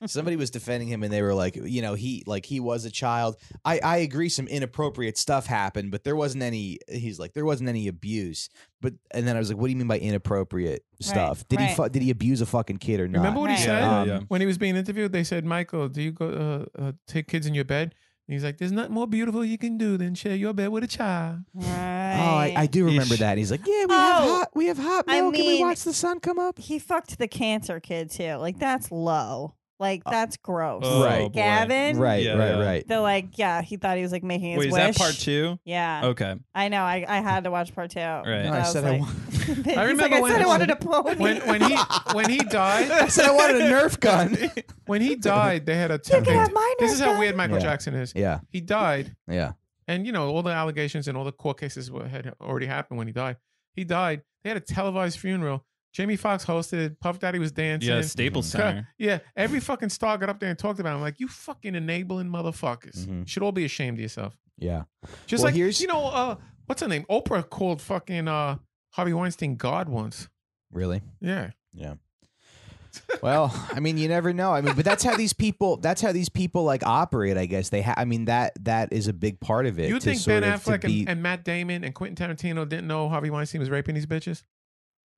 Somebody was defending him, and they were like, you know, he like he was a child. I, I agree some inappropriate stuff happened, but there wasn't any, he's like, there wasn't any abuse. But and then I was like, what do you mean by inappropriate stuff? Right, did right. he fu- did he abuse a fucking kid or not? Remember what right. he said? Yeah, yeah, yeah. When he was being interviewed, they said, Michael, do you go uh, uh, take kids in your bed? He's like, there's nothing more beautiful you can do than share your bed with a child. Right. Oh, I, I do remember Ish. that. He's like, yeah, we oh, have hot, we have hot milk. I mean, can we watch the sun come up? He fucked the cancer kid too. Like that's low. Like that's gross. Oh, right, Gavin. Boy. Right, yeah, right, yeah. right. They're like, yeah, he thought he was like making his Wait, wish. Wait, is that part two? Yeah. Okay. I know. I, I had to watch part two. Right. No, I, I said like, I. Wa- I remember like, when I said I wanted a pony. When, when he when he died, I said I wanted a Nerf gun. When he died, they had a. T- you can have my Nerf gun. This is how weird Michael yeah. Jackson is. Yeah. He died. Yeah. And you know all the allegations and all the court cases had already happened when he died. He died. They had a televised funeral. Jamie Foxx hosted. Puff Daddy was dancing. Yeah, Staples Center. Yeah, every fucking star got up there and talked about him. I'm like, you fucking enabling motherfuckers. Mm-hmm. You should all be ashamed of yourself. Yeah. Just well, like, here's... you know, uh, what's her name? Oprah called fucking uh, Harvey Weinstein God once. Really? Yeah. Yeah. Well, I mean, you never know. I mean, but that's how these people, that's how these people like operate, I guess. They ha- I mean, that that is a big part of it. You think Ben Affleck be... and, and Matt Damon and Quentin Tarantino didn't know Harvey Weinstein was raping these bitches?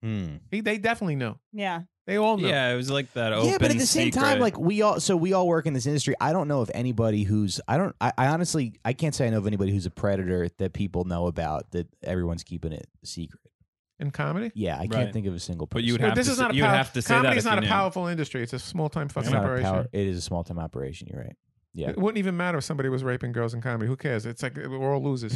Hmm. He, they definitely know. Yeah, they all know. Yeah, it was like that. Open yeah, but at the same secret. time, like we all, so we all work in this industry. I don't know if anybody who's, I don't, I, I honestly, I can't say I know of anybody who's a predator that people know about that everyone's keeping it secret. In comedy? Yeah, I right. can't think of a single person. But you would have, no, this to, is not you power, would have to say that. Comedy is not a knew. powerful industry. It's a small time fucking operation. Power, it is a small time operation. You're right. Yeah. It wouldn't even matter if somebody was raping girls in comedy. Who cares? It's like we're all losers.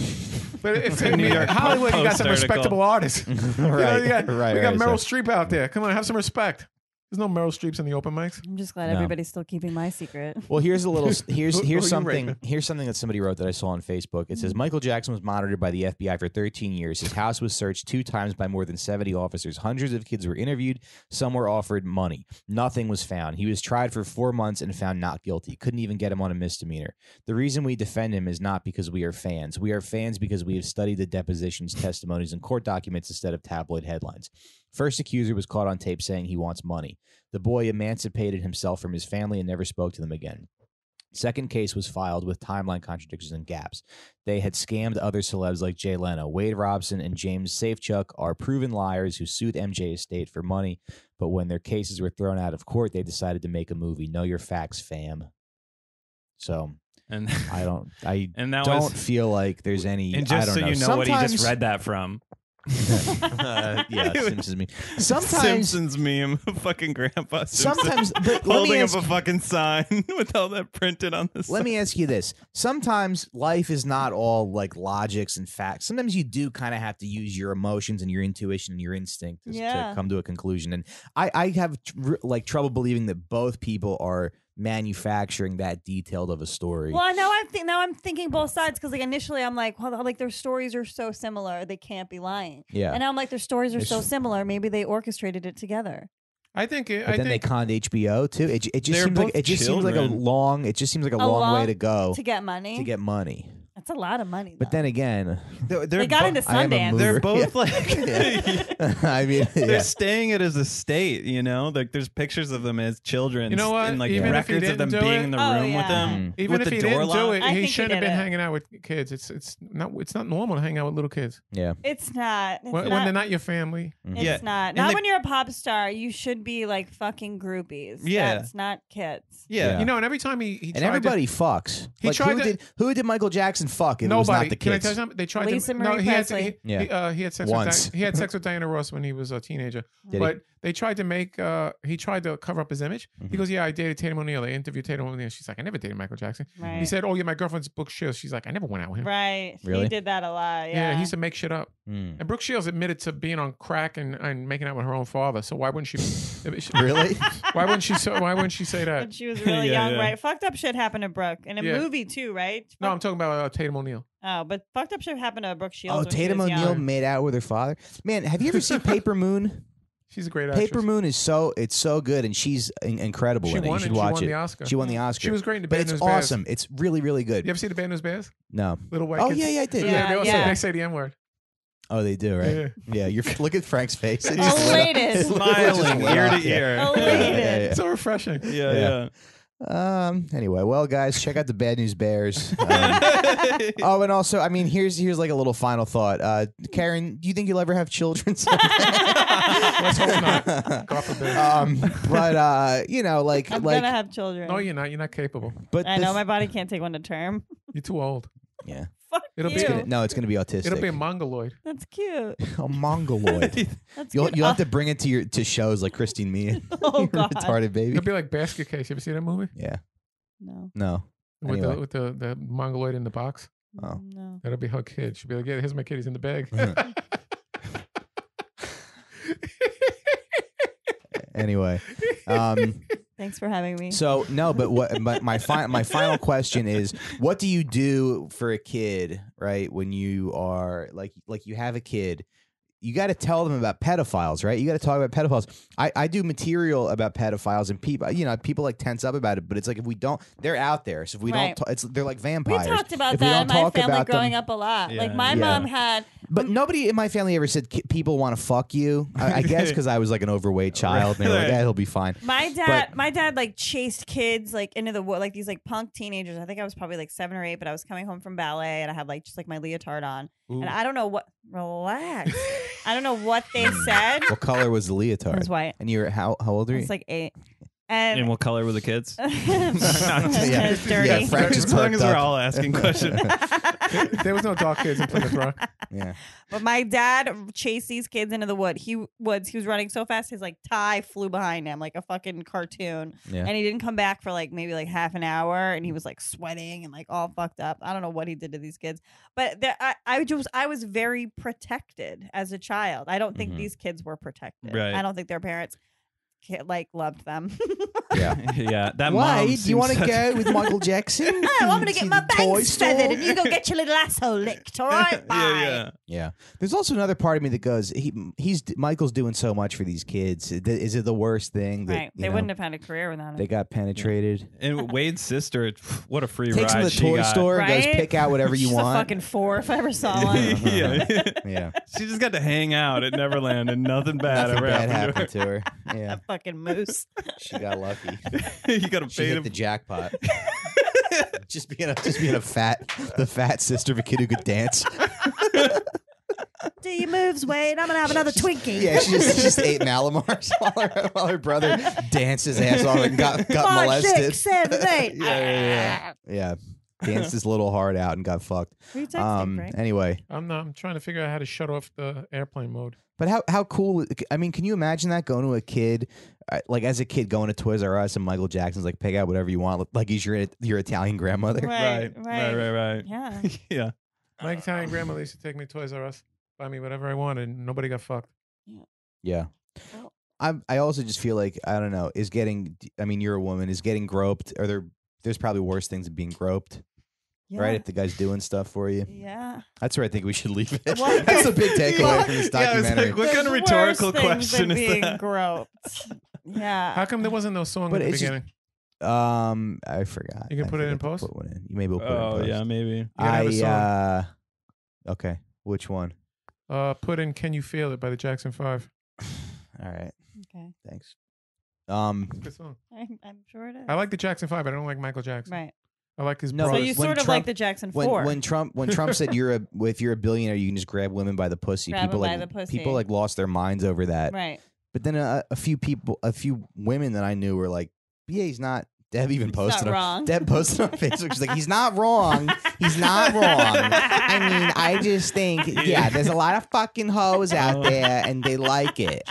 But it's in New York Hollywood. You got some respectable artists. right, you know, you got, right. We got right, Meryl so. Streep out there. Come on, have some respect. There's no Meryl Streeps in the open mics. I'm just glad no. everybody's still keeping my secret. Well, here's a little. Here's who, here's who something. Here's something that somebody wrote that I saw on Facebook. It says Michael Jackson was monitored by the F B I for thirteen years. His house was searched two times by more than seventy officers. Hundreds of kids were interviewed. Some were offered money. Nothing was found. He was tried for four months and found not guilty. Couldn't even get him on a misdemeanor. The reason we defend him is not because we are fans. We are fans because we have studied the depositions, testimonies, and court documents instead of tabloid headlines. First accuser was caught on tape saying he wants money. The boy emancipated himself from his family and never spoke to them again. Second case was filed with timeline contradictions and gaps. They had scammed other celebs like Jay Leno. Wade Robson and James Safechuck are proven liars who sued M J Estate for money, but when their cases were thrown out of court, they decided to make a movie. Know your facts, fam. So, and I don't, I and that don't was, feel like there's any. And just I don't so know. you know Sometimes, what he just read that from. uh, yeah, Simpsons meme. Sometimes Simpsons meme, fucking Grandpa Simpson. Sometimes but holding up a fucking sign with all that printed on this. Let sign. me ask you this: sometimes life is not all like logics and facts. Sometimes you do kind of have to use your emotions and your intuition and your instinct to, yeah. to come to a conclusion. And I, I have tr like trouble believing that both people are manufacturing that detailed of a story. Well, now I'm think now I'm thinking both sides, because like initially I'm like, well, like their stories are so similar, they can't be lying. Yeah, and now I'm like, their stories are it's so similar, maybe they orchestrated it together. I think. It, but I then think they conned H B O too. It it just seems like it just children. seems like a long. It just seems like a, a long, long way to go to get money. To get money. That's a lot of money, though. But then again, they're, they're they got into Sundance. They're both yeah. like, yeah. I mean, they're yeah. staying at his estate. You know, like there's pictures of them as children. You know what? And like Even records of them being it, in the oh, room yeah. with them. Even with if the he didn't lock. do it, I he shouldn't have been it. hanging out with kids. It's it's not it's not normal to hang out with little kids. Yeah, it's not. It's when, not when they're not your family. Mm-hmm. It's yeah. not. Not the, when you're a pop star, you should be like fucking groupies. Yeah, it's not kids. Yeah, you know. And every time he, he and everybody fucks. He tried. Who did Michael Jackson fuck? It Nobody. was not the kids. Can I tell you something? They tried Lisa to, Marie no, he had, he, yeah. he, uh, he had sex Once. with Di he had sex with Diana Ross when he was a teenager. Did but he? They tried to make uh, he tried to cover up his image. Mm-hmm. He goes, "Yeah, I dated Tatum O'Neal." They interviewed Tatum O'Neal. She's like, "I never dated Michael Jackson." Right. He said, "Oh yeah, my girlfriend's Brooke Shields." She's like, "I never went out with him." Right. Really? He did that a lot. Yeah. yeah he used to make shit up. Mm. And Brooke Shields admitted to being on crack and, and making out with her own father. So why wouldn't she? she really? Why wouldn't she? So, why wouldn't she say that? When she was really yeah, young, yeah. right? Fucked up shit happened to Brooke in a yeah. movie too, right? No, I'm talking about uh, Tatum O'Neal. Oh, but fucked up shit happened to Brooke Shields. Oh, Tatum O'Neal made out with her father. Man, have you ever seen Paper Moon? She's a great actress. Paper Moon is so it's so good, and she's in incredible. She in won, it. You should she watch won it. the Oscar. She won the Oscar. She was great in The Band News Bears. But it's awesome. Bears. It's really, really good. You ever see The Band News Bears? No. Little white. Oh kids. yeah, yeah, I did. Yeah, yeah. They, also, yeah. they say the N word. Oh, they do, right? Yeah. yeah you're look at Frank's face. It's elated, smiling ear to ear. Elated. Yeah, yeah, yeah. So refreshing. Yeah, yeah. yeah. Um. Anyway, well, guys, check out The Bad News Bears. Um, oh, and also, I mean, here's here's like a little final thought. Uh, Kerryn, do you think you'll ever have children someday? Let's hope not. God forbid. Um, but uh, you know, like I'm like, gonna have children. No, you're not. You're not capable. But I know my body can't take one to term. You're too old. Yeah. Fuck it'll you. Be, it's gonna, no, it's gonna be autistic. It'll be a mongoloid. That's cute. A mongoloid. That's you'll you'll have to bring it to your to shows like Christine Meehan. Oh God. Retarded baby. It'll be like Basket Case. You ever seen that movie? Yeah. No. No. With anyway. the with the, the mongoloid in the box. Oh. No. That'll be her kid. She'll be like, yeah, here's my kid. He's in the bag. Anyway, um, thanks for having me. So no, but what my my, fi my final question is: what do you do for a kid, right? When you are like like you have a kid, you got to tell them about pedophiles, right? You got to talk about pedophiles. I I do material about pedophiles, and people, you know, people like tense up about it. But it's like if we don't, they're out there. So if we right. don't, it's they're like vampires. We talked about if that in my family growing them, up a lot. Yeah. Like my yeah. mom had. But nobody in my family ever said people want to fuck you. I, I guess because I was like an overweight child. And they were like, yeah, he'll be fine. My dad, but my dad like chased kids like into the wood, like these like punk teenagers. I think I was probably like seven or eight, but I was coming home from ballet and I had like just like my leotard on. Ooh. And I don't know what. Relax. I don't know what they said. What color was the leotard? It was white. And you were how how old were you? I was like eight. And, and what color were the kids? no, yeah. Dirty. Yeah, Frank just as long as up. We're all asking questions. There was no dog kids in Plymouth Rock. Yeah. But my dad chased these kids into the wood. He woods. He was running so fast, his like tie flew behind him like a fucking cartoon. Yeah. And he didn't come back for like maybe like half an hour, and he was like sweating and like all fucked up. I don't know what he did to these kids, but there, I, I just I was very protected as a child. I don't think mm-hmm. these kids were protected. Right. I don't think their parents. Kid, like loved them. yeah, yeah. That why do you want to go with Michael Jackson? No, I'm gonna get my bangs feathered, and you go get your little asshole licked. All right, bye. Yeah, yeah. yeah. There's also another part of me that goes, he, he's Michael's doing so much for these kids. Is it the worst thing? That, right, they know, wouldn't have had a career without him. They got penetrated. Yeah. And Wade's sister, what a free Takes ride! Takes him to the toy got. store, right? Goes pick out whatever you She's want. A fucking four, if I ever saw one. yeah, yeah. She just got to hang out at Neverland, and nothing bad nothing ever bad happened to her. To her. Yeah. Fucking moose. She got lucky. You got to pay him. She hit the jackpot. just being a just being a fat the fat sister of a kid who could dance. Do your moves, Wade. I'm gonna have another Twinkie. Yeah, she just, she just ate Malamars while her, while her brother danced his ass off and got got Five, molested. Six, seven, eight. yeah, yeah, yeah. yeah. Danced his little heart out and got fucked. Um, anyway, I'm not, I'm trying to figure out how to shut off the airplane mode. But how how cool? I mean, can you imagine that going to a kid, like as a kid going to Toys R Us and Michael Jackson's like, pick out whatever you want, like he's your your Italian grandmother. Right, right, right, right. right, right. Yeah, yeah. My Italian grandmother used to take me to Toys R Us, buy me whatever I wanted, and nobody got fucked. Yeah. Yeah. Well, I I also just feel like I don't know is getting. I mean, you're a woman. Is getting groped? Are there? There's probably worse things than being groped. Yeah. Right, if the guy's doing stuff for you. Yeah. That's where I think we should leave it. Well, that's a big takeaway yeah. from this documentary. Yeah, like, what kind of rhetorical question than is being that? Groped. Yeah. How come there wasn't no song but at the beginning? Just, um, I forgot. You can I put it in post? Put one in. Maybe we'll put oh, it in post. Oh, yeah, maybe. You I, have a song. Uh, okay. Which one? Uh, Put in Can You Feel It by the Jackson five. All right. Okay. Thanks. Um, it's a good song. I'm, I'm sure it is. I like the Jackson five. I don't like Michael Jackson. Right. I like his no, brothers. So you sort when of Trump, like the Jackson Four. When, when Trump, when Trump said you're a, if you're a billionaire, you can just grab women by the pussy. Grab people by like the pussy. People like lost their minds over that. Right. But then a, a few people, a few women that I knew were like, B A's not. Deb even posted on wrong. Deb posted on Facebook. She's like, he's not wrong. He's not wrong. I mean, I just think, yeah, there's a lot of fucking hoes out there, and they like it.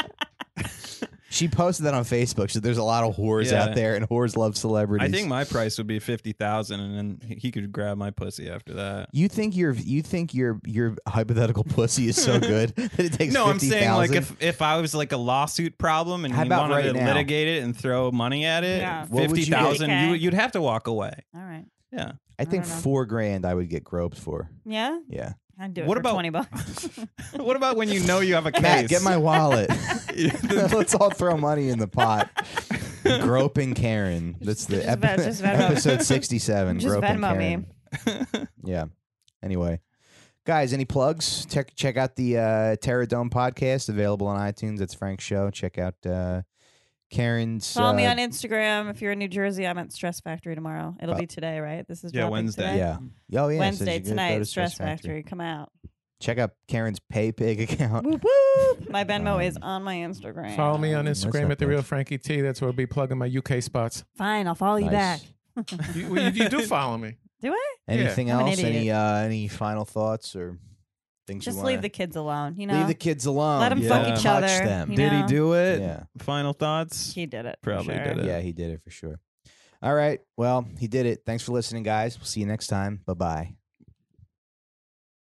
She posted that on Facebook. So there's a lot of whores yeah. out there, and whores love celebrities. I think my price would be fifty thousand, and then he could grab my pussy after that. You think your you think your your hypothetical pussy is so good that it takes no. fifty, I'm saying zero zero zero? Like if if I was like a lawsuit problem and he wanted right to now? litigate it and throw money at it, yeah. fifty thousand, you, you you'd have to walk away. All right. Yeah, I, I think four grand I would get groped for. Yeah. Yeah. I'd do it what for about, twenty bucks. What about when you know you have a case? Matt, get my wallet. Let's all throw money in the pot. Groping Kerryn. That's the epi about, episode sixty-seven. Just Groping Kerryn. Me. Yeah. Anyway. Guys, any plugs? Check, check out the uh, Terror Dome podcast, available on iTunes. That's Frank's show. Check out uh, Kerryn's. Follow uh, me on Instagram. If you're in New Jersey, I'm at Stress Factory tomorrow. It'll uh, be today, right? This is yeah Wednesday. Today? Yeah, oh yeah. Wednesday so tonight. Stress, Stress Factory. Factory, come out. Check out Kerryn's PayPig account. Whoop, whoop. My Venmo um, is on my Instagram. Follow me on Instagram at the real Frankie T. That's where I'll be plugging my U K spots. Fine, I'll follow nice. you back. you, well, you, you do follow me. Do I? Anything yeah. else? An any uh, any final thoughts or? Just leave wanna... the kids alone, you know. Leave the kids alone. Let them yeah. fuck each other. Them. You know? Did he do it? Yeah. Final thoughts? He did it. Probably sure. did it. Yeah, he did it for sure. All right. Well, he did it. Thanks for listening, guys. We'll see you next time. Bye-bye.